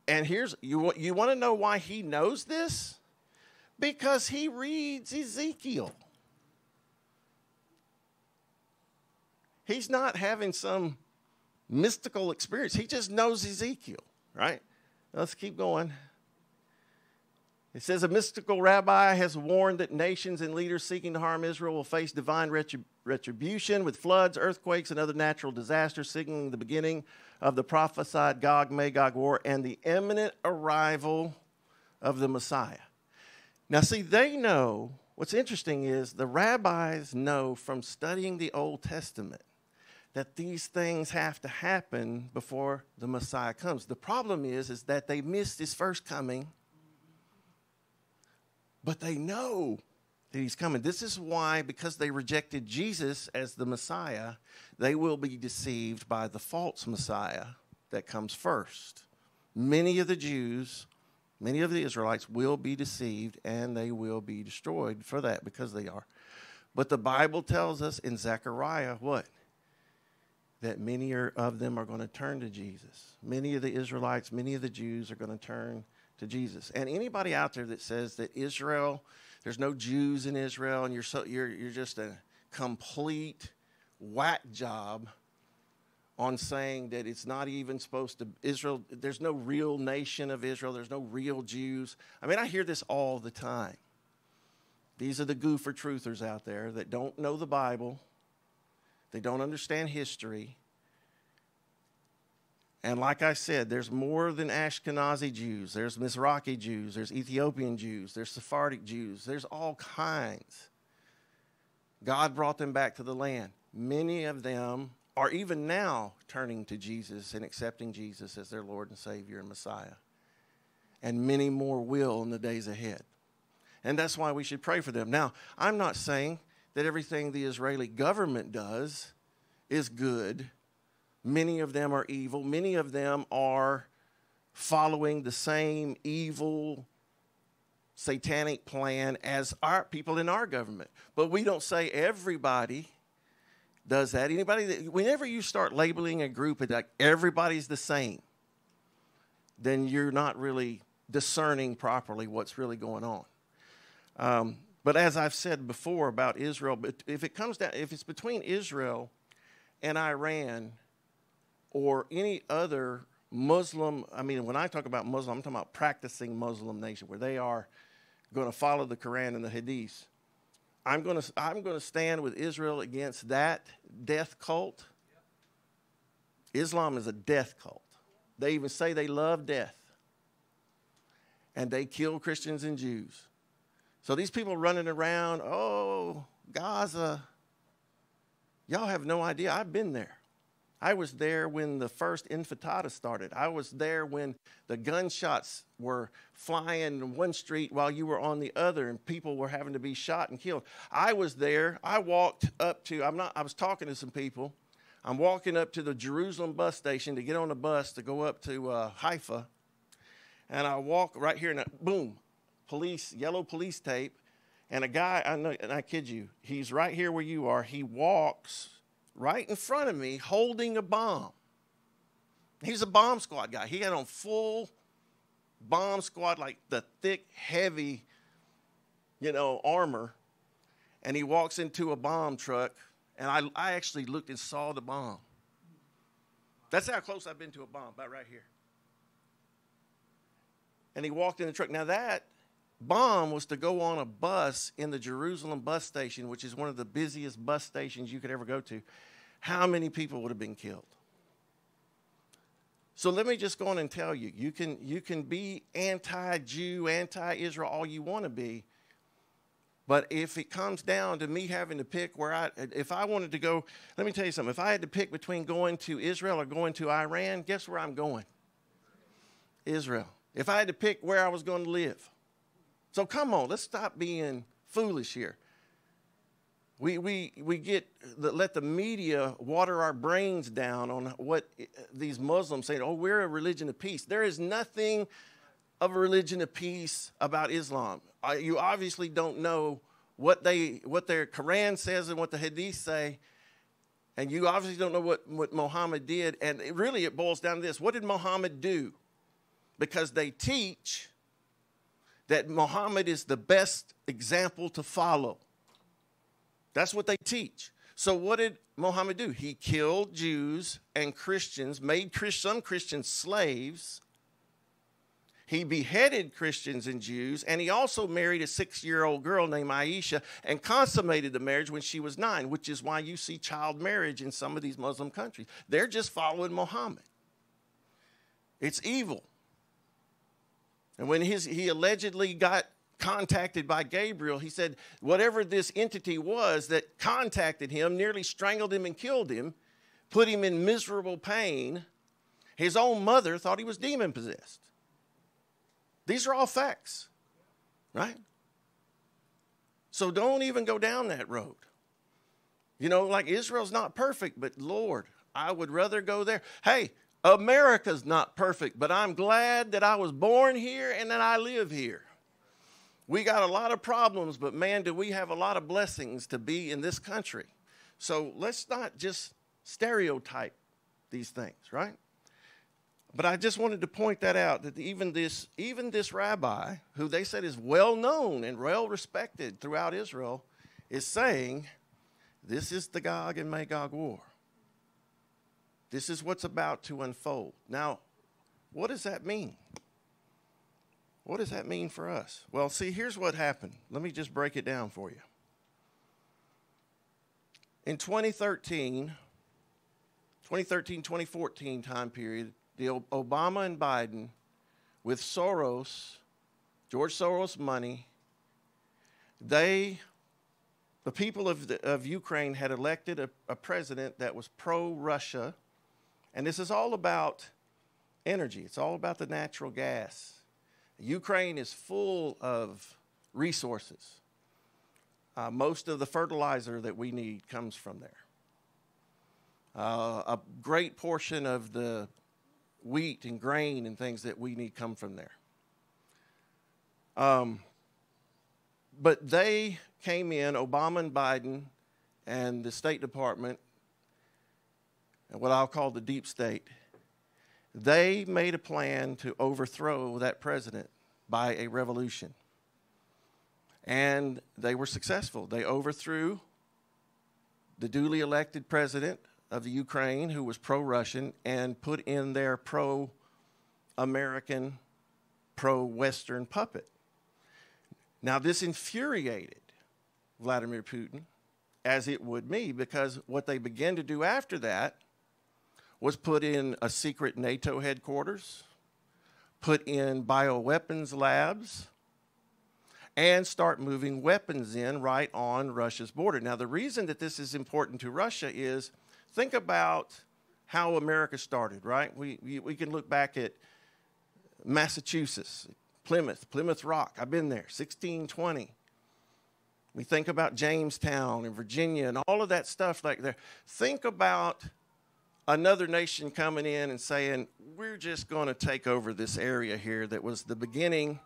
And here's, you want to know why he knows this? Because he reads Ezekiel. He's not having some mystical experience. He just knows Ezekiel, right? Let's keep going. It says, a mystical rabbi has warned that nations and leaders seeking to harm Israel will face divine retribution with floods, earthquakes, and other natural disasters, signaling the beginning of the prophesied Gog-Magog war and the imminent arrival of the Messiah. Now, see, they know, what's interesting is the rabbis know from studying the Old Testament that these things have to happen before the Messiah comes. The problem is that they missed his first coming, but they know that he's coming. This is why, because they rejected Jesus as the Messiah, they will be deceived by the false Messiah that comes first. Many of the Jews Many of the Israelites will be deceived and they will be destroyed for that, because they are. But the Bible tells us in Zechariah what? That many of them are going to turn to Jesus. Many of the Israelites, many of the Jews are going to turn to Jesus. And anybody out there that says that Israel, there's no Jews in Israel, and you're just a complete whack job on saying that it's not even supposed to, Israel, there's no real nation of Israel, there's no real Jews. I mean, I hear this all the time. These are the goofer truthers out there that don't know the Bible, they don't understand history. And like I said, there's more than Ashkenazi Jews. There's Mizrahi Jews. There's Ethiopian Jews. There's Sephardic Jews. There's all kinds. God brought them back to the land. Many of them are even now turning to Jesus and accepting Jesus as their Lord and Savior and Messiah. And many more will in the days ahead. And that's why we should pray for them. Now, I'm not saying that everything the Israeli government does is good. Many of them are evil. Many of them are following the same evil, satanic plan as our people in our government. But we don't say everybody does that. Whenever you start labeling a group as like everybody's the same, then you're not really discerning properly what's really going on. But as I've said before about Israel, if it comes down, if it's between Israel and Iran, or any other Muslim, I mean, when I talk about Muslim, I'm talking about practicing Muslim nation, where they are going to follow the Quran and the Hadith. I'm going to stand with Israel against that death cult. Islam is a death cult. They even say they love death. And they kill Christians and Jews. So these people running around, oh, Gaza, y'all have no idea. I've been there. I was there when the first intifada started. I was there when the gunshots were flying in one street while you were on the other and people were having to be shot and killed. I was there. I walked up to, I was talking to some people. I'm walking up to the Jerusalem bus station to get on the bus to go up to Haifa. And I walk right here and boom, police, yellow police tape. And a guy, I know, and I kid you, he's right here where you are. He walks right in front of me holding a bomb. He's a bomb squad guy. He had on full bomb squad, like the thick, heavy, armor. And he walks into a bomb truck. And I actually looked and saw the bomb. That's how close I've been to a bomb, about right here. And he walked in the truck. Now that bomb was to go on a bus in the Jerusalem bus station, which is one of the busiest bus stations you could ever go to. How many people would have been killed? So let me just go on and tell you, you can be anti-Jew, anti-Israel, all you want to be. But if it comes down to me having to pick if I wanted to go, let me tell you something. If I had to pick between going to Israel or going to Iran, guess where I'm going? Israel. If I had to pick where I was going to live. So come on, let's stop being foolish here. We let the media water our brains down on what these Muslims say, oh, we're a religion of peace. There is nothing of a religion of peace about Islam. You obviously don't know what their Quran says and what the Hadith say, and you obviously don't know what Muhammad did. And it boils down to this. What did Muhammad do? Because they teach that Muhammad is the best example to follow. That's what they teach. So what did Muhammad do? He killed Jews and Christians, made some Christians slaves. He beheaded Christians and Jews, and he also married a 6-year-old girl named Aisha and consummated the marriage when she was 9, which is why you see child marriage in some of these Muslim countries. They're just following Muhammad. It's evil. And when he allegedly got contacted by Gabriel, he said whatever this entity was that contacted him, nearly strangled him and killed him, put him in miserable pain. His own mother thought he was demon-possessed. These are all facts, right? So don't even go down that road. Like Israel's not perfect, but Lord, I would rather go there. Hey, America's not perfect, but I'm glad that I was born here and that I live here. We got a lot of problems, but man, do we have a lot of blessings to be in this country. So let's not just stereotype these things, right? But I just wanted to point that out, that even this rabbi, who they said is well known and well respected throughout Israel, is saying, this is the Gog and Magog war. This is what's about to unfold. Now, what does that mean? What does that mean for us? Well, see, here's what happened. Let me just break it down for you. In 2013-2014 time period, the Obama and Biden, with Soros, George Soros' money, the people of Ukraine had elected a president that was pro-Russia. And this is all about energy. It's all about the natural gas. Ukraine is full of resources. Most of the fertilizer that we need comes from there. A great portion of the wheat and grain and things that we need come from there. But they came in, Obama and Biden and the State Department, and what I'll call the deep state. They made a plan to overthrow that president by a revolution. And they were successful. They overthrew the duly elected president of the Ukraine, who was pro-Russian, and put in their pro-American, pro-Western puppet. Now, this infuriated Vladimir Putin, as it would me, because what they began to do after that was put in a secret NATO headquarters, put in bioweapons labs, and start moving weapons in right on Russia's border. Now, the reason that this is important to Russia is, think about how America started, right? We can look back at Massachusetts, Plymouth Rock. I've been there, 1620. We think about Jamestown and Virginia and all of that stuff like there. Think about another nation coming in and saying, we're just going to take over this area here that was the beginning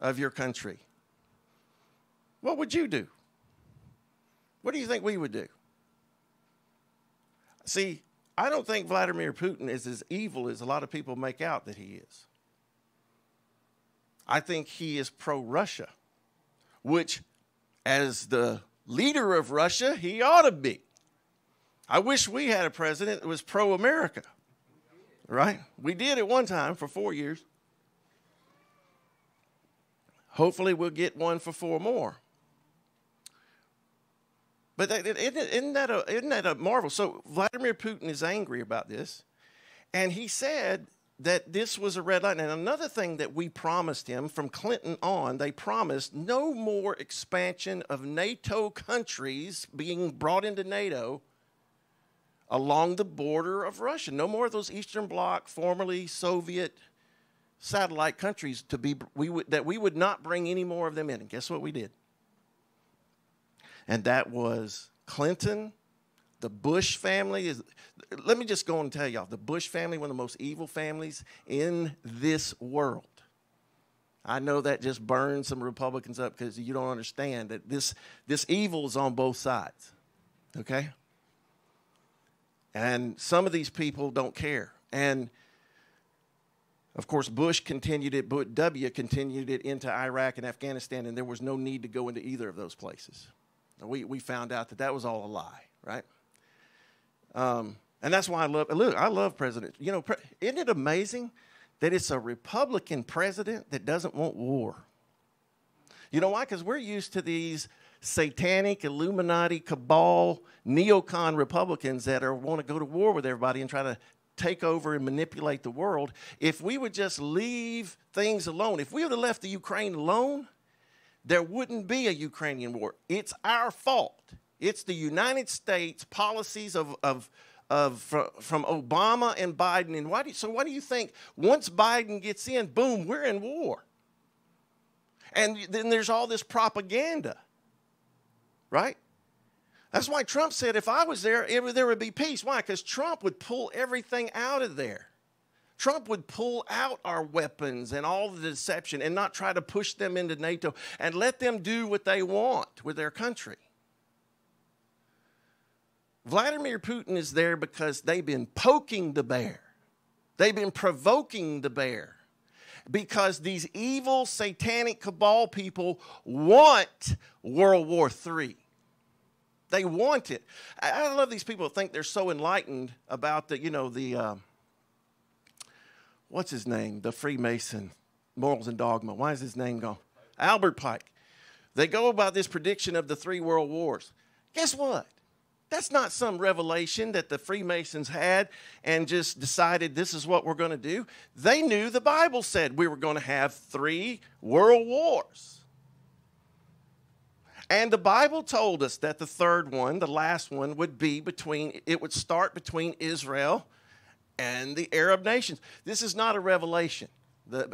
of your country. What would you do? What do you think we would do? See, I don't think Vladimir Putin is as evil as a lot of people make out that he is. I think he is pro-Russia, which, as the leader of Russia, he ought to be. I wish we had a president that was pro-America, right? We did at one time for 4 years. Hopefully we'll get one for 4 more. But isn't that a marvel? So Vladimir Putin is angry about this. And he said that this was a red line. And another thing that we promised him from Clinton on, they promised no more expansion of NATO countries being brought into NATO along the border of Russia. No more of those Eastern Bloc, formerly Soviet satellite countries that we would not bring any more of them in. And guess what we did? And that was Clinton, the Bush family. Let me just go and tell y'all, the Bush family, one of the most evil families in this world. I know that just burned some Republicans up because you don't understand that this evil is on both sides, okay? And some of these people don't care. And, of course, Bush continued it, but W continued it into Iraq and Afghanistan, and there was no need to go into either of those places. We found out that was all a lie, right? And that's why I love presidents. You know, isn't it amazing that it's a Republican president that doesn't want war? You know why? Because we're used to these satanic, Illuminati, cabal, neocon Republicans that want to go to war with everybody and try to take over and manipulate the world. If we would just leave things alone, if we would have left the Ukraine alone, there wouldn't be a Ukrainian war. It's our fault. It's the United States policies from Obama and Biden. And why do you think once Biden gets in, boom, we're in war? And then there's all this propaganda, right? That's why Trump said if I was there, there would be peace. Why? Because Trump would pull everything out of there. Trump would pull out our weapons and all the deception and not try to push them into NATO and let them do what they want with their country. Vladimir Putin is there because they've been poking the bear. They've been provoking the bear because these evil satanic cabal people want World War III. They want it. I love these people that think they're so enlightened about the, what's his name? The Freemason, Morals and Dogma. Why is his name gone? Albert Pike. They go about this prediction of the 3 world wars. Guess what? That's not some revelation that the Freemasons had and just decided this is what we're going to do. They knew the Bible said we were going to have 3 world wars. And the Bible told us that the third one, the last one, would be between, it would start between Israel and the Arab nations. This is not a revelation.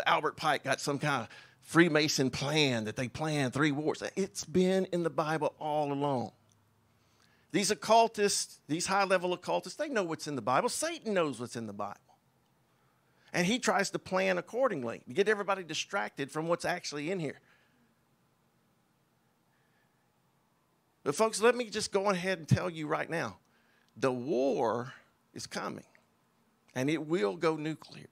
Albert Pike got some kind of Freemason plan that they planned 3 wars. It's been in the Bible all along. These occultists, these high-level occultists, they know what's in the Bible. Satan knows what's in the Bible. And he tries to plan accordingly to get everybody distracted from what's actually in here. But, folks, let me just go ahead and tell you right now, the war is coming, and it will go nuclear.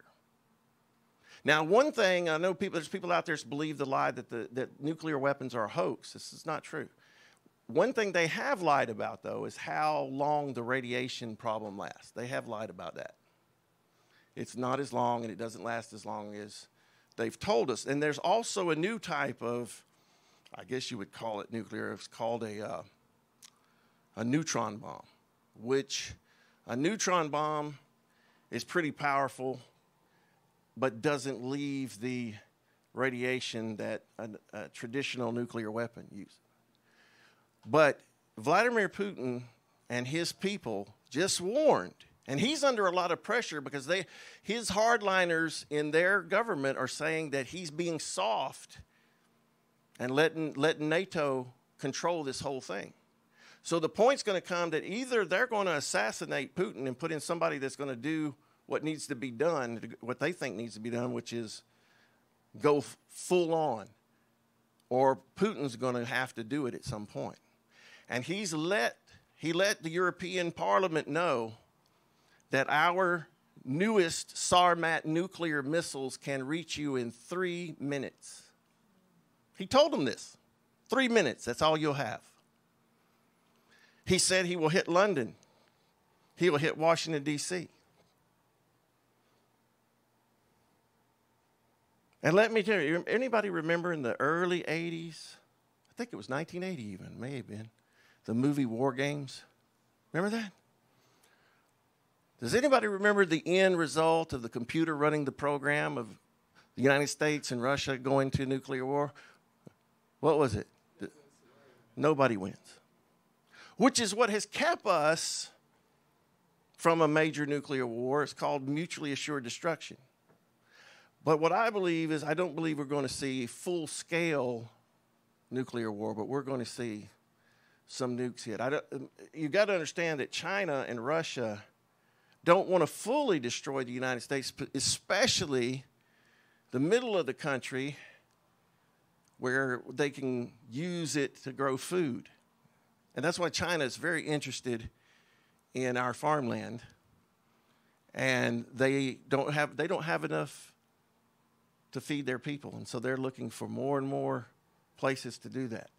Now, one thing, I know people, there's people out there that believe the lie that, that nuclear weapons are a hoax. This is not true. One thing they have lied about, though, is how long the radiation problem lasts. They have lied about that. It's not as long, and it doesn't last as long as they've told us. And there's also a new type of, I guess you would call it nuclear. It's called a neutron bomb, which a neutron bomb is pretty powerful but doesn't leave the radiation that a traditional nuclear weapon uses. But Vladimir Putin and his people just warned, and he's under a lot of pressure because his hardliners in their government are saying that he's being soft and letting NATO control this whole thing. So the point's going to come that either they're going to assassinate Putin and put in somebody that's going to do what needs to be done, what they think needs to be done, which is go full on, or Putin's going to have to do it at some point. And he let the European Parliament know that our newest Sarmat nuclear missiles can reach you in 3 minutes. He told them this. 3 minutes, that's all you'll have. He said he will hit London. He will hit Washington, D.C. And let me tell you, anybody remember in the early 80s? I think it was 1980 even, may have been. The movie War Games. Remember that? Does anybody remember the end result of the computer running the program of the United States and Russia going to nuclear war? What was it? Nobody wins. Which is what has kept us from a major nuclear war. It's called mutually assured destruction. But what I believe is I don't believe we're going to see full-scale nuclear war, but we're going to see some nukes hit. You got to understand that China and Russia don't want to fully destroy the United States, especially the middle of the country where they can use it to grow food. And that's why China is very interested in our farmland. And they don't have enough to feed their people. And so they're looking for more and more places to do that.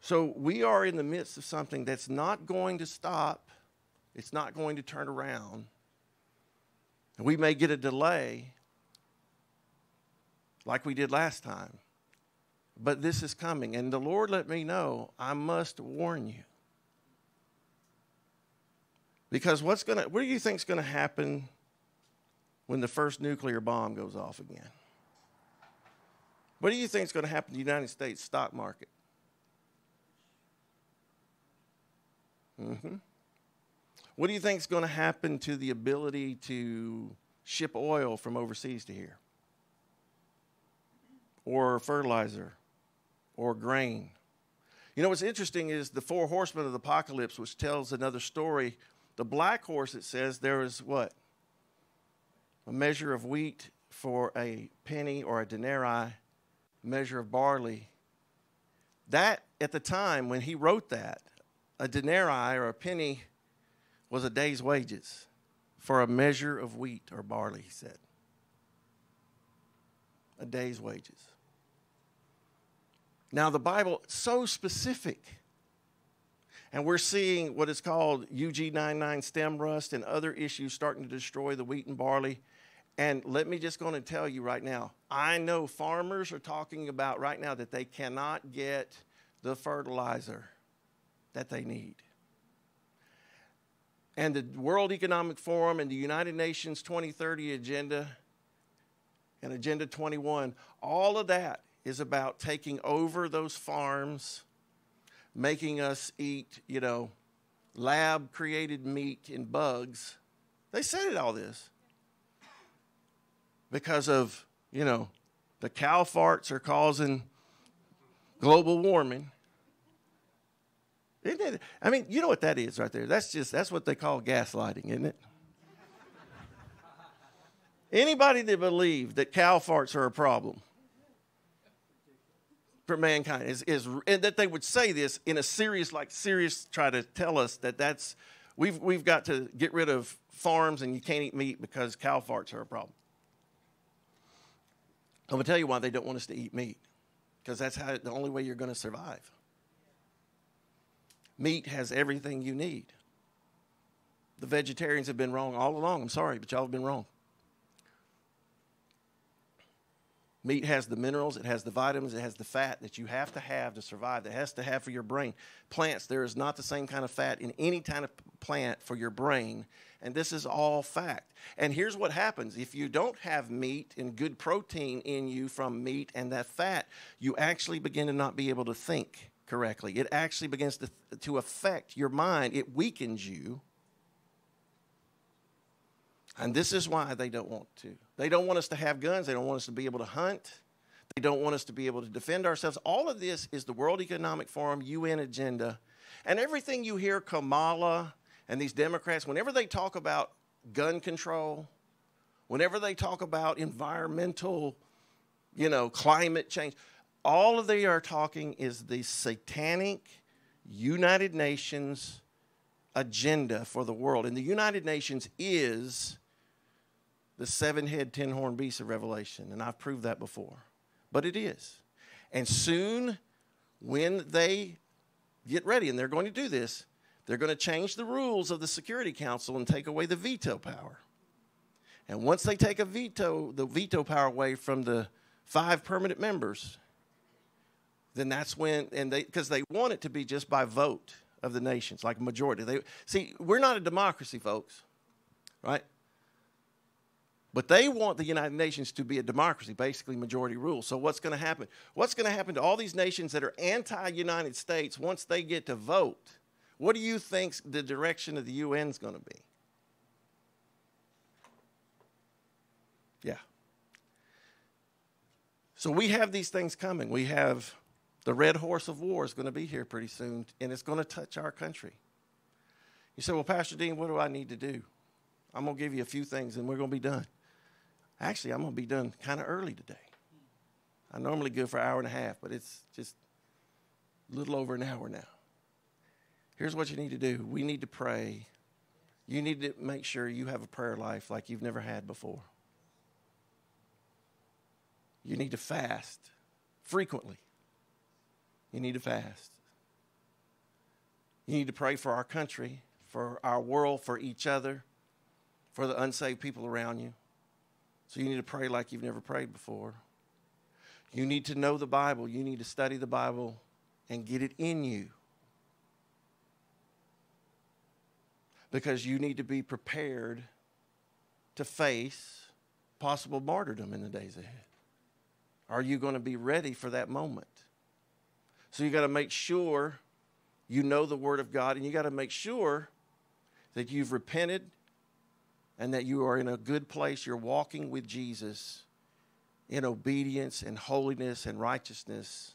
So we are in the midst of something that's not going to stop. It's not going to turn around. And we may get a delay like we did last time. But this is coming. And the Lord let me know, I must warn you. Because what do you think is going to happen when the first nuclear bomb goes off again? What do you think is going to happen to the United States stock market? What do you think is going to happen to the ability to ship oil from overseas to here? Or fertilizer? Or grain? You know, what's interesting is the 4 horsemen of the apocalypse, which tells another story. The black horse, it says, there is what? a measure of wheat for a penny or a denarii, a measure of barley. That, at the time when he wrote that, a denarii or a penny was a day's wages for a measure of wheat or barley, he said. A day's wages. Now, the Bible is so specific. And we're seeing what is called UG99 stem rust and other issues starting to destroy the wheat and barley. And let me just go and tell you right now, I know farmers are talking about right now that they cannot get the fertilizer that they need. And the World Economic Forum and the United Nations 2030 Agenda and Agenda 21, all of that is about taking over those farms, making us eat, you know, lab-created meat and bugs. They said it all this because of, you know, the cow farts are causing global warming. Isn't it? I mean, you know what that is right there. That's what they call gaslighting, isn't it? Anybody that believes that cow farts are a problem for mankind is and that they would say this in a serious try to tell us that that's we've got to get rid of farms and you can't eat meat because cow farts are a problem. I'm gonna tell you why they don't want us to eat meat, because that's how the only way you're gonna survive. Meat has everything you need. The vegetarians have been wrong all along. I'm sorry, but y'all have been wrong. Meat has the minerals, it has the vitamins, it has the fat that you have to survive, that has to have for your brain. Plants, there is not the same kind of fat in any kind of plant for your brain, and this is all fact. And here's what happens. If you don't have meat and good protein in you from meat and that fat, you actually begin to not be able to think correctly. It actually begins to affect your mind. It weakens you. And this is why they don't want to. They don't want us to have guns. They don't want us to be able to hunt. They don't want us to be able to defend ourselves. All of this is the World Economic Forum, UN agenda. And everything you hear Kamala and these Democrats, whenever they talk about gun control, whenever they talk about environmental, you know, climate change, all of they are talking is the satanic United Nations agenda for the world. And the United Nations is the 7-head, 10-horned beast of Revelation, and I've proved that before. But it is. And soon, when they get ready, and they're going to do this, they're going to change the rules of the Security Council and take away the veto power. And once they take the veto power away from the 5 permanent members, then that's when, and because they want it to be just by vote of the nations, like majority. See, we're not a democracy, folks, right? But they want the United Nations to be a democracy, basically majority rule. So what's going to happen? What's going to happen to all these nations that are anti-United States once they get to vote? What do you think the direction of the UN is going to be? Yeah. So we have these things coming. We have the red horse of war is going to be here pretty soon, and it's going to touch our country. You say, well, Pastor Dean, what do I need to do? I'm going to give you a few things, and we're going to be done. Actually, I'm going to be done kind of early today. I normally go for an hour and a half, but it's just a little over an hour now. Here's what you need to do. We need to pray. You need to make sure you have a prayer life like you've never had before. You need to fast frequently. You need to fast. You need to pray for our country, for our world, for each other, for the unsaved people around you. So you need to pray like you've never prayed before. You need to know the Bible. You need to study the Bible and get it in you. Because you need to be prepared to face possible martyrdom in the days ahead. Are you going to be ready for that moment? So you got to make sure you know the Word of God, and you got to make sure that you've repented, and that you are in a good place. You're walking with Jesus in obedience and holiness and righteousness.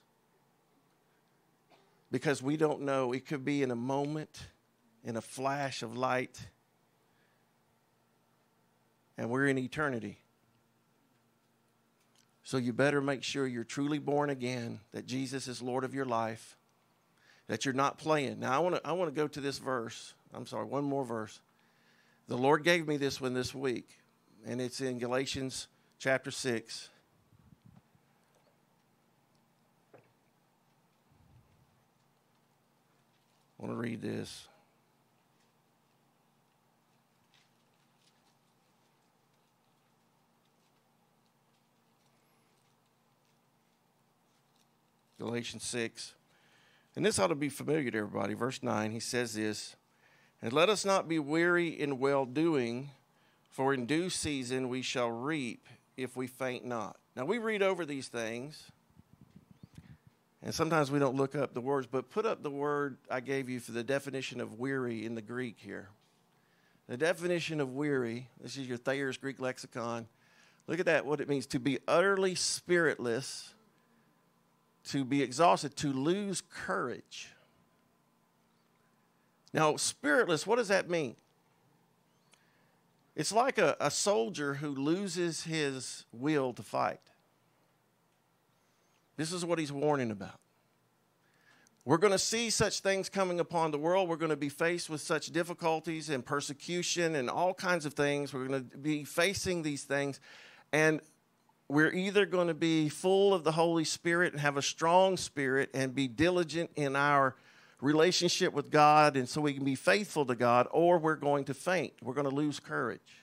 Because we don't know. It could be in a moment, in a flash of light. and we're in eternity. So you better make sure you're truly born again, that Jesus is Lord of your life, that you're not playing. Now, I want to go to this verse. I'm sorry, one more verse. The Lord gave me this one this week, and it's in Galatians chapter 6. I want to read this. Galatians 6. And this ought to be familiar to everybody. Verse 9, he says this, "And let us not be weary in well-doing, for in due season we shall reap if we faint not." Now, we read over these things, and sometimes we don't look up the words, but put up the word I gave you for the definition of weary in the Greek here. The definition of weary, this is your Thayer's Greek lexicon. Look at that, what it means, to be utterly spiritless, to be exhausted, to lose courage. Now, spiritless, what does that mean? It's like a soldier who loses his will to fight. This is what he's warning about. We're going to see such things coming upon the world. We're going to be faced with such difficulties and persecution and all kinds of things. We're going to be facing these things. And we're either going to be full of the Holy Spirit and have a strong spirit and be diligent in our relationship with God, and so we can be faithful to God, or we're going to faint. We're going to lose courage.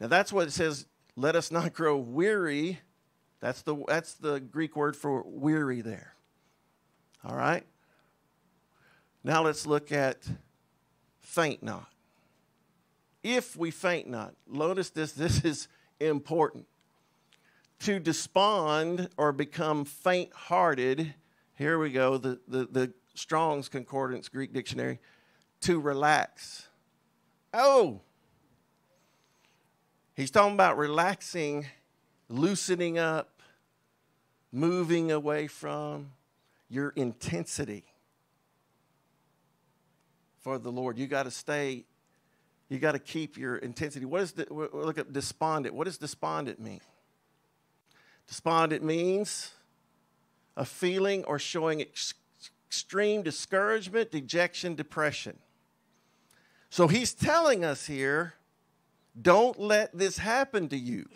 Now, that's what it says, let us not grow weary. That's the Greek word for weary there. All right? Now let's look at faint not. If we faint not. Notice this is important. To despond or become faint-hearted, here we go, the Strong's Concordance Greek Dictionary, to relax. Oh! He's talking about relaxing, loosening up, moving away from your intensity for the Lord. You got to stay, you got to keep your intensity. Look up despondent. What does despondent mean? Despondent means a feeling or showing extreme discouragement, dejection, depression. So he's telling us here, don't let this happen to you,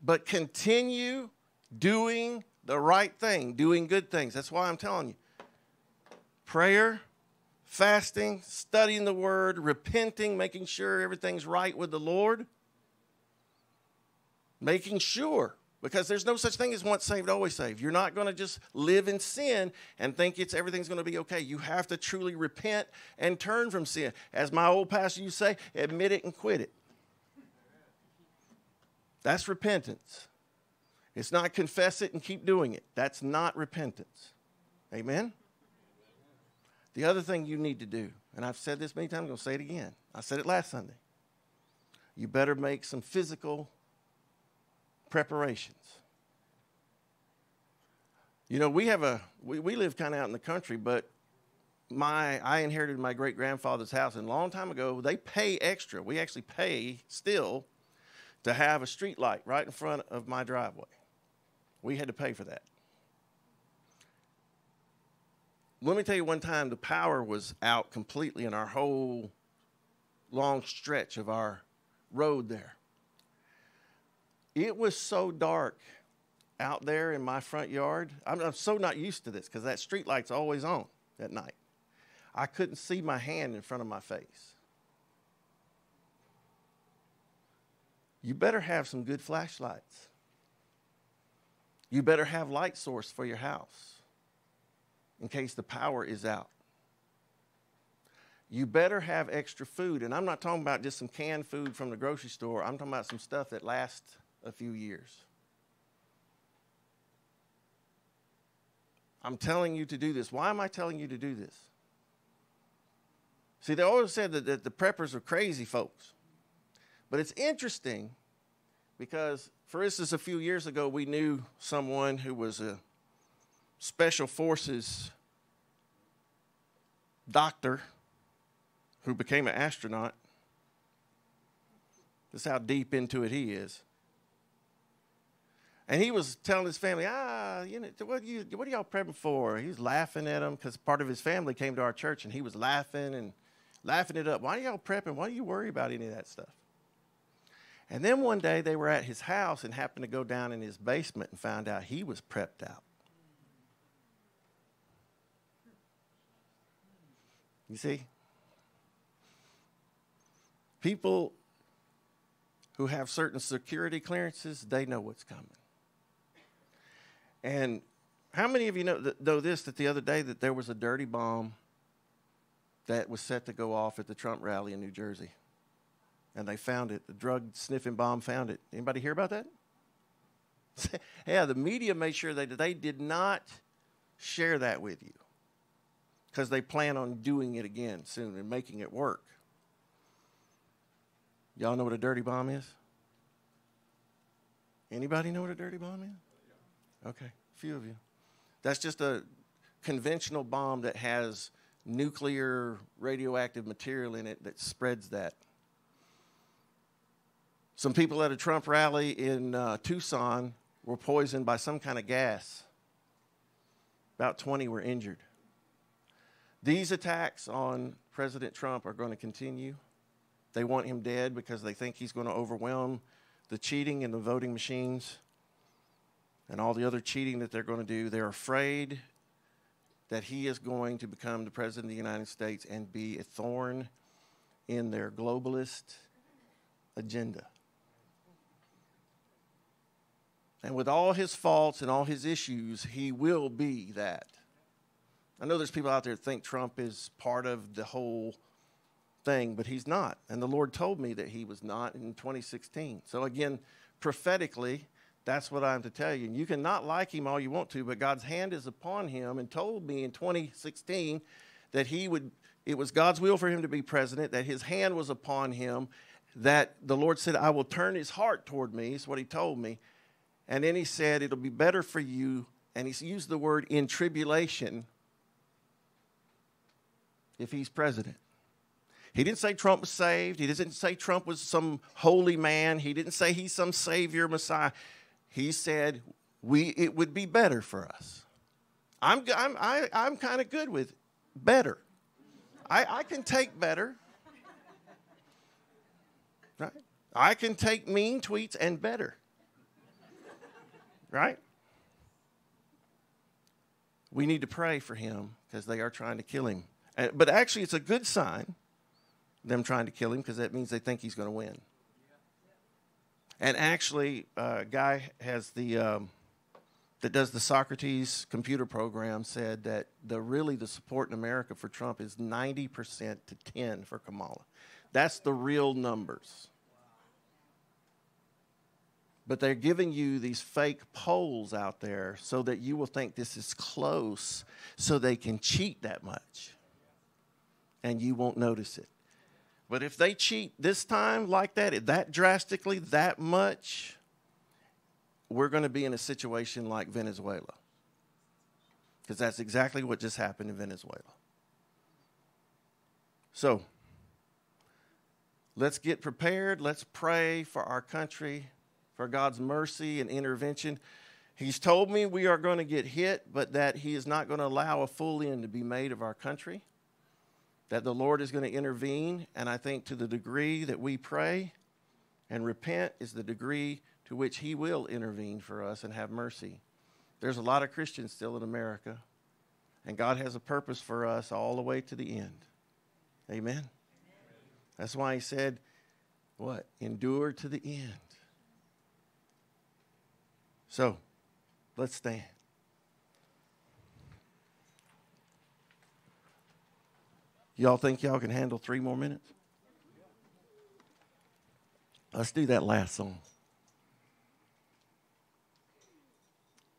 but continue doing the right thing, doing good things. That's why I'm telling you. Prayer, fasting, studying the word, repenting, making sure everything's right with the Lord. Making sure, because there's no such thing as once saved, always saved. You're not going to just live in sin and think everything's going to be okay. You have to truly repent and turn from sin. As my old pastor used to say, admit it and quit it. That's repentance. It's not confess it and keep doing it. That's not repentance. Amen? The other thing you need to do, and I've said this many times, I'm going to say it again. I said it last Sunday. You better make some physical preparations. You know, we live kind of out in the country, but I inherited my great-grandfather's house, and a long time ago, they pay extra. We actually pay still to have a street light right in front of my driveway. We had to pay for that. Let me tell you, one time the power was out completely in our whole long stretch of our road there. It was so dark out there in my front yard. I'm so not used to this because that street light's always on at night. I couldn't see my hand in front of my face. You better have some good flashlights. You better have light source for your house in case the power is out. You better have extra food. And I'm not talking about just some canned food from the grocery store. I'm talking about some stuff that lasts a few years. I'm telling you to do this. Why am I telling you to do this? See, they always said that the preppers are crazy folks. But it's interesting because, for instance, a few years ago, we knew someone who was a special forces doctor who became an astronaut. That's how deep into it he is. And he was telling his family, you know, what are y'all prepping for? He was laughing at them because part of his family came to our church, and he was laughing and laughing it up. Why are y'all prepping? Why do you worry about any of that stuff? And then one day they were at his house and happened to go down in his basement and found out he was prepped out. You see? People who have certain security clearances, they know what's coming. And how many of you know this, that the other day that there was a dirty bomb that was set to go off at the Trump rally in New Jersey? And they found it. The drug-sniffing bomb found it. Anybody hear about that? Yeah, the media made sure that they did not share that with you because they plan on doing it again soon and making it work. Y'all know what a dirty bomb is? Anybody know what a dirty bomb is? Okay, a few of you. That's just a conventional bomb that has nuclear radioactive material in it that spreads that. Some people at a Trump rally in Tucson were poisoned by some kind of gas. About 20 were injured. These attacks on President Trump are going to continue. They want him dead because they think he's going to overwhelm the cheating and the voting machines and all the other cheating that they're going to do. They're afraid that he is going to become the president of the United States and be a thorn in their globalist agenda. And with all his faults and all his issues, he will be that. I know there's people out there that think Trump is part of the whole thing, but he's not. And the Lord told me that he was not in 2016. So again, prophetically, that's what I'm to tell you. And you cannot like him all you want to, but God's hand is upon him and told me in 2016 that he would, it was God's will for him to be president, that his hand was upon him, that the Lord said, I will turn his heart toward me, is what he told me. And then he said, it'll be better for you, and he's used the word in tribulation, if he's president. He didn't say Trump was saved. He didn't say Trump was some holy man. He didn't say he's some savior, Messiah. He said, it would be better for us. I'm kind of good with better. I can take better. Right? I can take mean tweets and better. Right? We need to pray for him because they are trying to kill him. But actually, it's a good sign, them trying to kill him, because that means they think he's going to win. And actually, a guy has that does the Socrates computer program said that really the support in America for Trump is 90% to 10% for Kamala. That's the real numbers. But they're giving you these fake polls out there so that you will think this is close so they can cheat that much. And you won't notice it. But if they cheat this time like that, that drastically, that much, we're going to be in a situation like Venezuela. Because that's exactly what just happened in Venezuela. So, let's get prepared. Let's pray for our country, for God's mercy and intervention. He's told me we are going to get hit, but that he is not going to allow a full end to be made of our country, that the Lord is going to intervene, and I think to the degree that we pray and repent is the degree to which he will intervene for us and have mercy. There's a lot of Christians still in America, and God has a purpose for us all the way to the end. Amen? Amen. That's why he said, what? Endure to the end. So, let's stand. Y'all think y'all can handle 3 more minutes? Let's do that last song.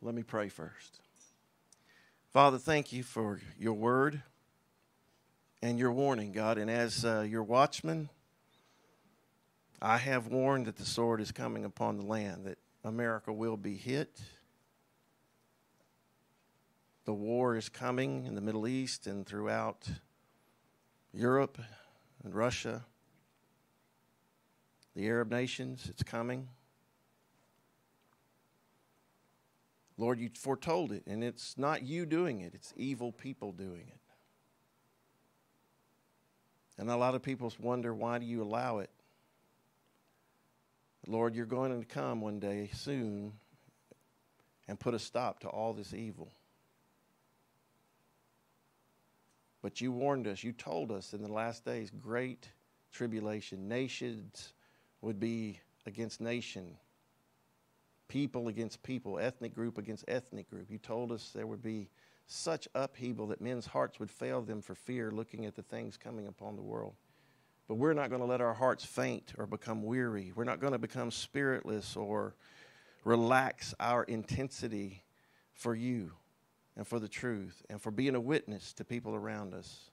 Let me pray first. Father, thank you for your word and your warning, God. And as your watchman, I have warned that the sword is coming upon the land, that America will be hit. The war is coming in the Middle East and throughout Europe and Russia. the Arab nations. It's coming. Lord, you foretold it, and it's not you doing it. It's evil people doing it. And a lot of people wonder, why do you allow it? Lord, you're going to come one day soon and put a stop to all this evil. But you warned us, you told us in the last days, great tribulation. Nations would be against nation, people against people, ethnic group against ethnic group. You told us there would be such upheaval that men's hearts would fail them for fear, looking at the things coming upon the world. But we're not going to let our hearts faint or become weary. We're not going to become spiritless or relax our intensity for you and for the truth and for being a witness to people around us.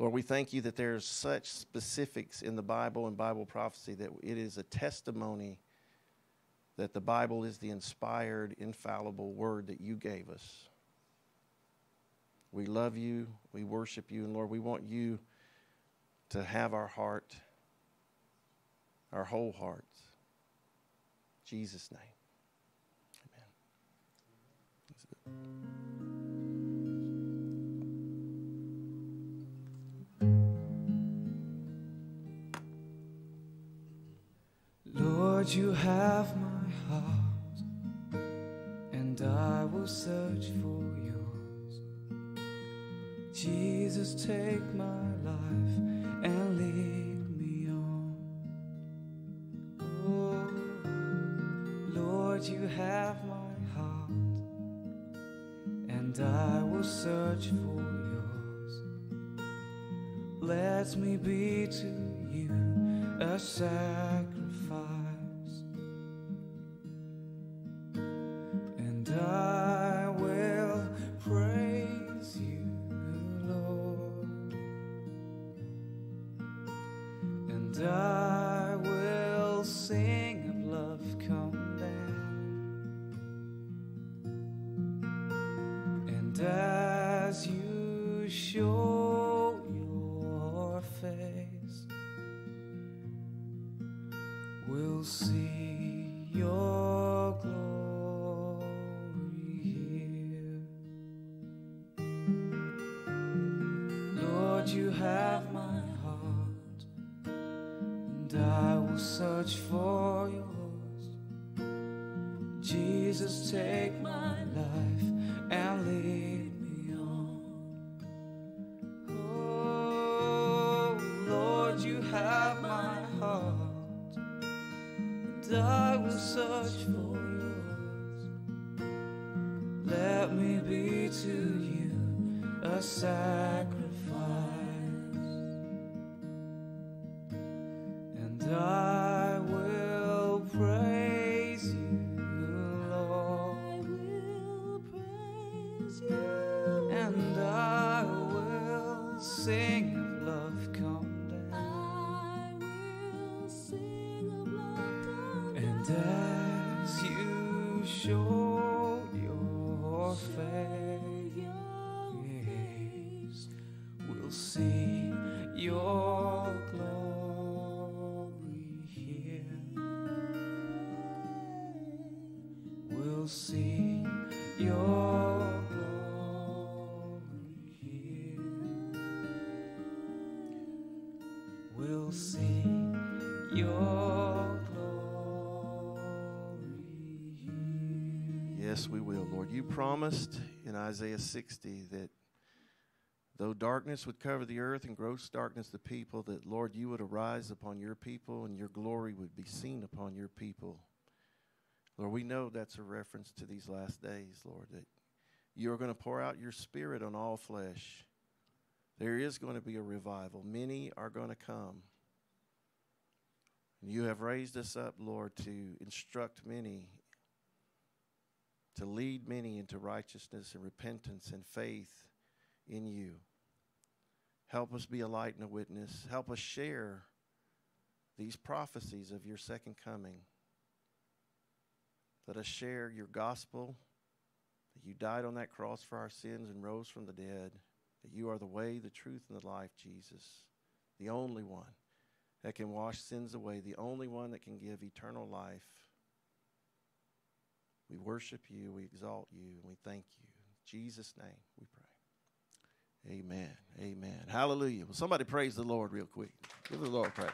Lord, we thank you that there's such specifics in the Bible and Bible prophecy that it is a testimony that the Bible is the inspired, infallible word that you gave us. We love you, we worship you, and Lord, we want you to have our heart, our whole heart. In Jesus' name, amen. Lord, you have my heart, and I will search for yours. Jesus, take my life and lead me on. Oh, Lord, you have my heart, and I will search for yours. Let me be to you a sacrifice. You promised in Isaiah 60 that though darkness would cover the earth and gross darkness the people, that, Lord, you would arise upon your people and your glory would be seen upon your people. Lord, we know that's a reference to these last days, Lord, that you're going to pour out your spirit on all flesh. There is going to be a revival. Many are going to come. And you have raised us up, Lord, to instruct many, to lead many into righteousness and repentance and faith in you. Help us be a light and a witness. Help us share these prophecies of your second coming. Let us share your gospel, that you died on that cross for our sins and rose from the dead, that you are the way, the truth, and the life, Jesus, the only one. that can wash sins away, the only one that can give eternal life. We worship you, we exalt you, and we thank you. In Jesus' name we pray. Amen. Amen. Hallelujah. Well, somebody praise the Lord real quick. Give the Lord a praise.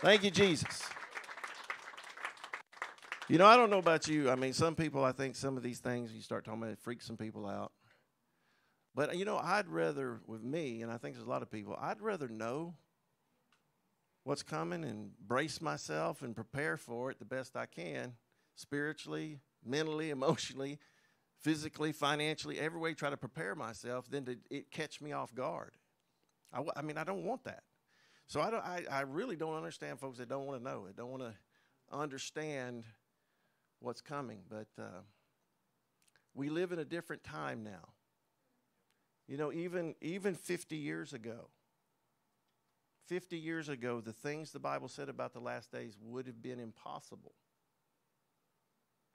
Thank you, Jesus. You know, I don't know about you. I mean, some people, I think some of these things you start talking about, it freaks some people out. But, you know, I'd rather, with me, and I think there's a lot of people, I'd rather know what's coming and brace myself and prepare for it the best I can, spiritually, mentally, emotionally, physically, financially, every way, try to prepare myself than to it catch me off guard. I mean, I don't want that. So I really don't understand folks that don't want to know, that don't want to understand what's coming. But we live in a different time now. You know, even 50 years ago, 50 years ago, the things the Bible said about the last days would have been impossible.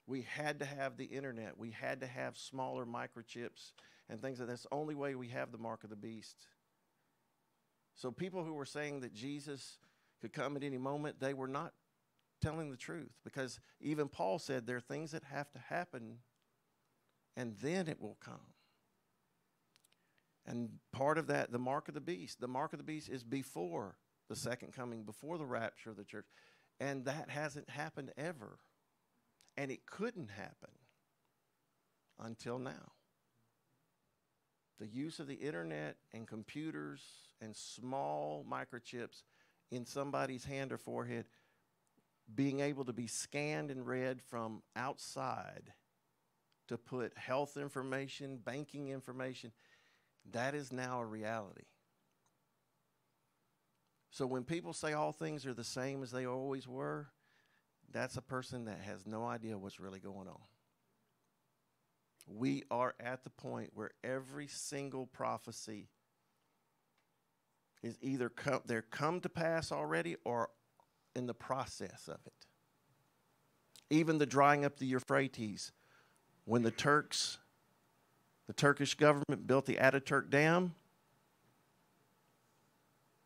We had to have the internet. We had to have smaller microchips and things like that. That's the only way we have the mark of the beast. So people who were saying that Jesus could come at any moment, they were not telling the truth, because even Paul said there are things that have to happen and then it will come. And part of that, the mark of the beast. The mark of the beast is before the second coming, before the rapture of the church. And that hasn't happened ever. And it couldn't happen until now. The use of the internet and computers and small microchips in somebody's hand or forehead, being able to be scanned and read from outside to put health information, banking information, that is now a reality. So when people say all things are the same as they always were, that's a person that has no idea what's really going on. We are at the point where every single prophecy is either come to pass already or in the process of it. Even the drying up the Euphrates, when the Turkish government built the Ataturk Dam,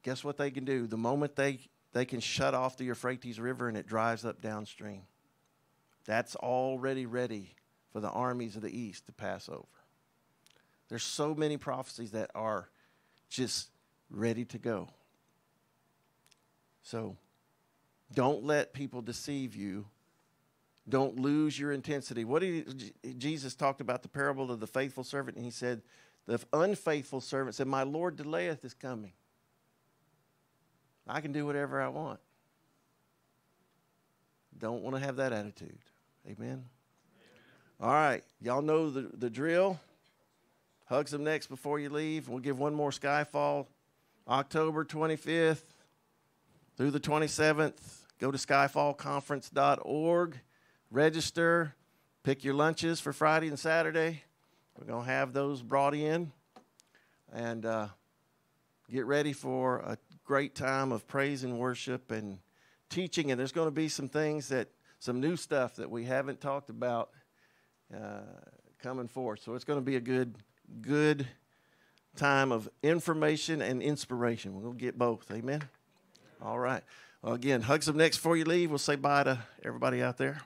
guess what they can do? The moment they can shut off the Euphrates River and it dries up downstream. That's already ready for the armies of the east to pass over. There's so many prophecies that are just ready to go. So don't let people deceive you. Don't lose your intensity. Jesus talked about the parable of the faithful servant, and he said, the unfaithful servant said, my Lord delayeth his coming. I can do whatever I want. Don't want to have that attitude. Amen? Amen. All right. Y'all know the drill. Hug some necks before you leave. We'll give one more Skyfall. October 25th through the 27th. Go to skyfallconference.org. Register. Pick your lunches for Friday and Saturday. We're going to have those brought in. And get ready for a great time of praise and worship and teaching. And there's going to be some things that, some new stuff that we haven't talked about coming forth. So it's going to be a good time of information and inspiration. We're going to get both. Amen? All right. Well, again, hug some necks before you leave. We'll say bye to everybody out there.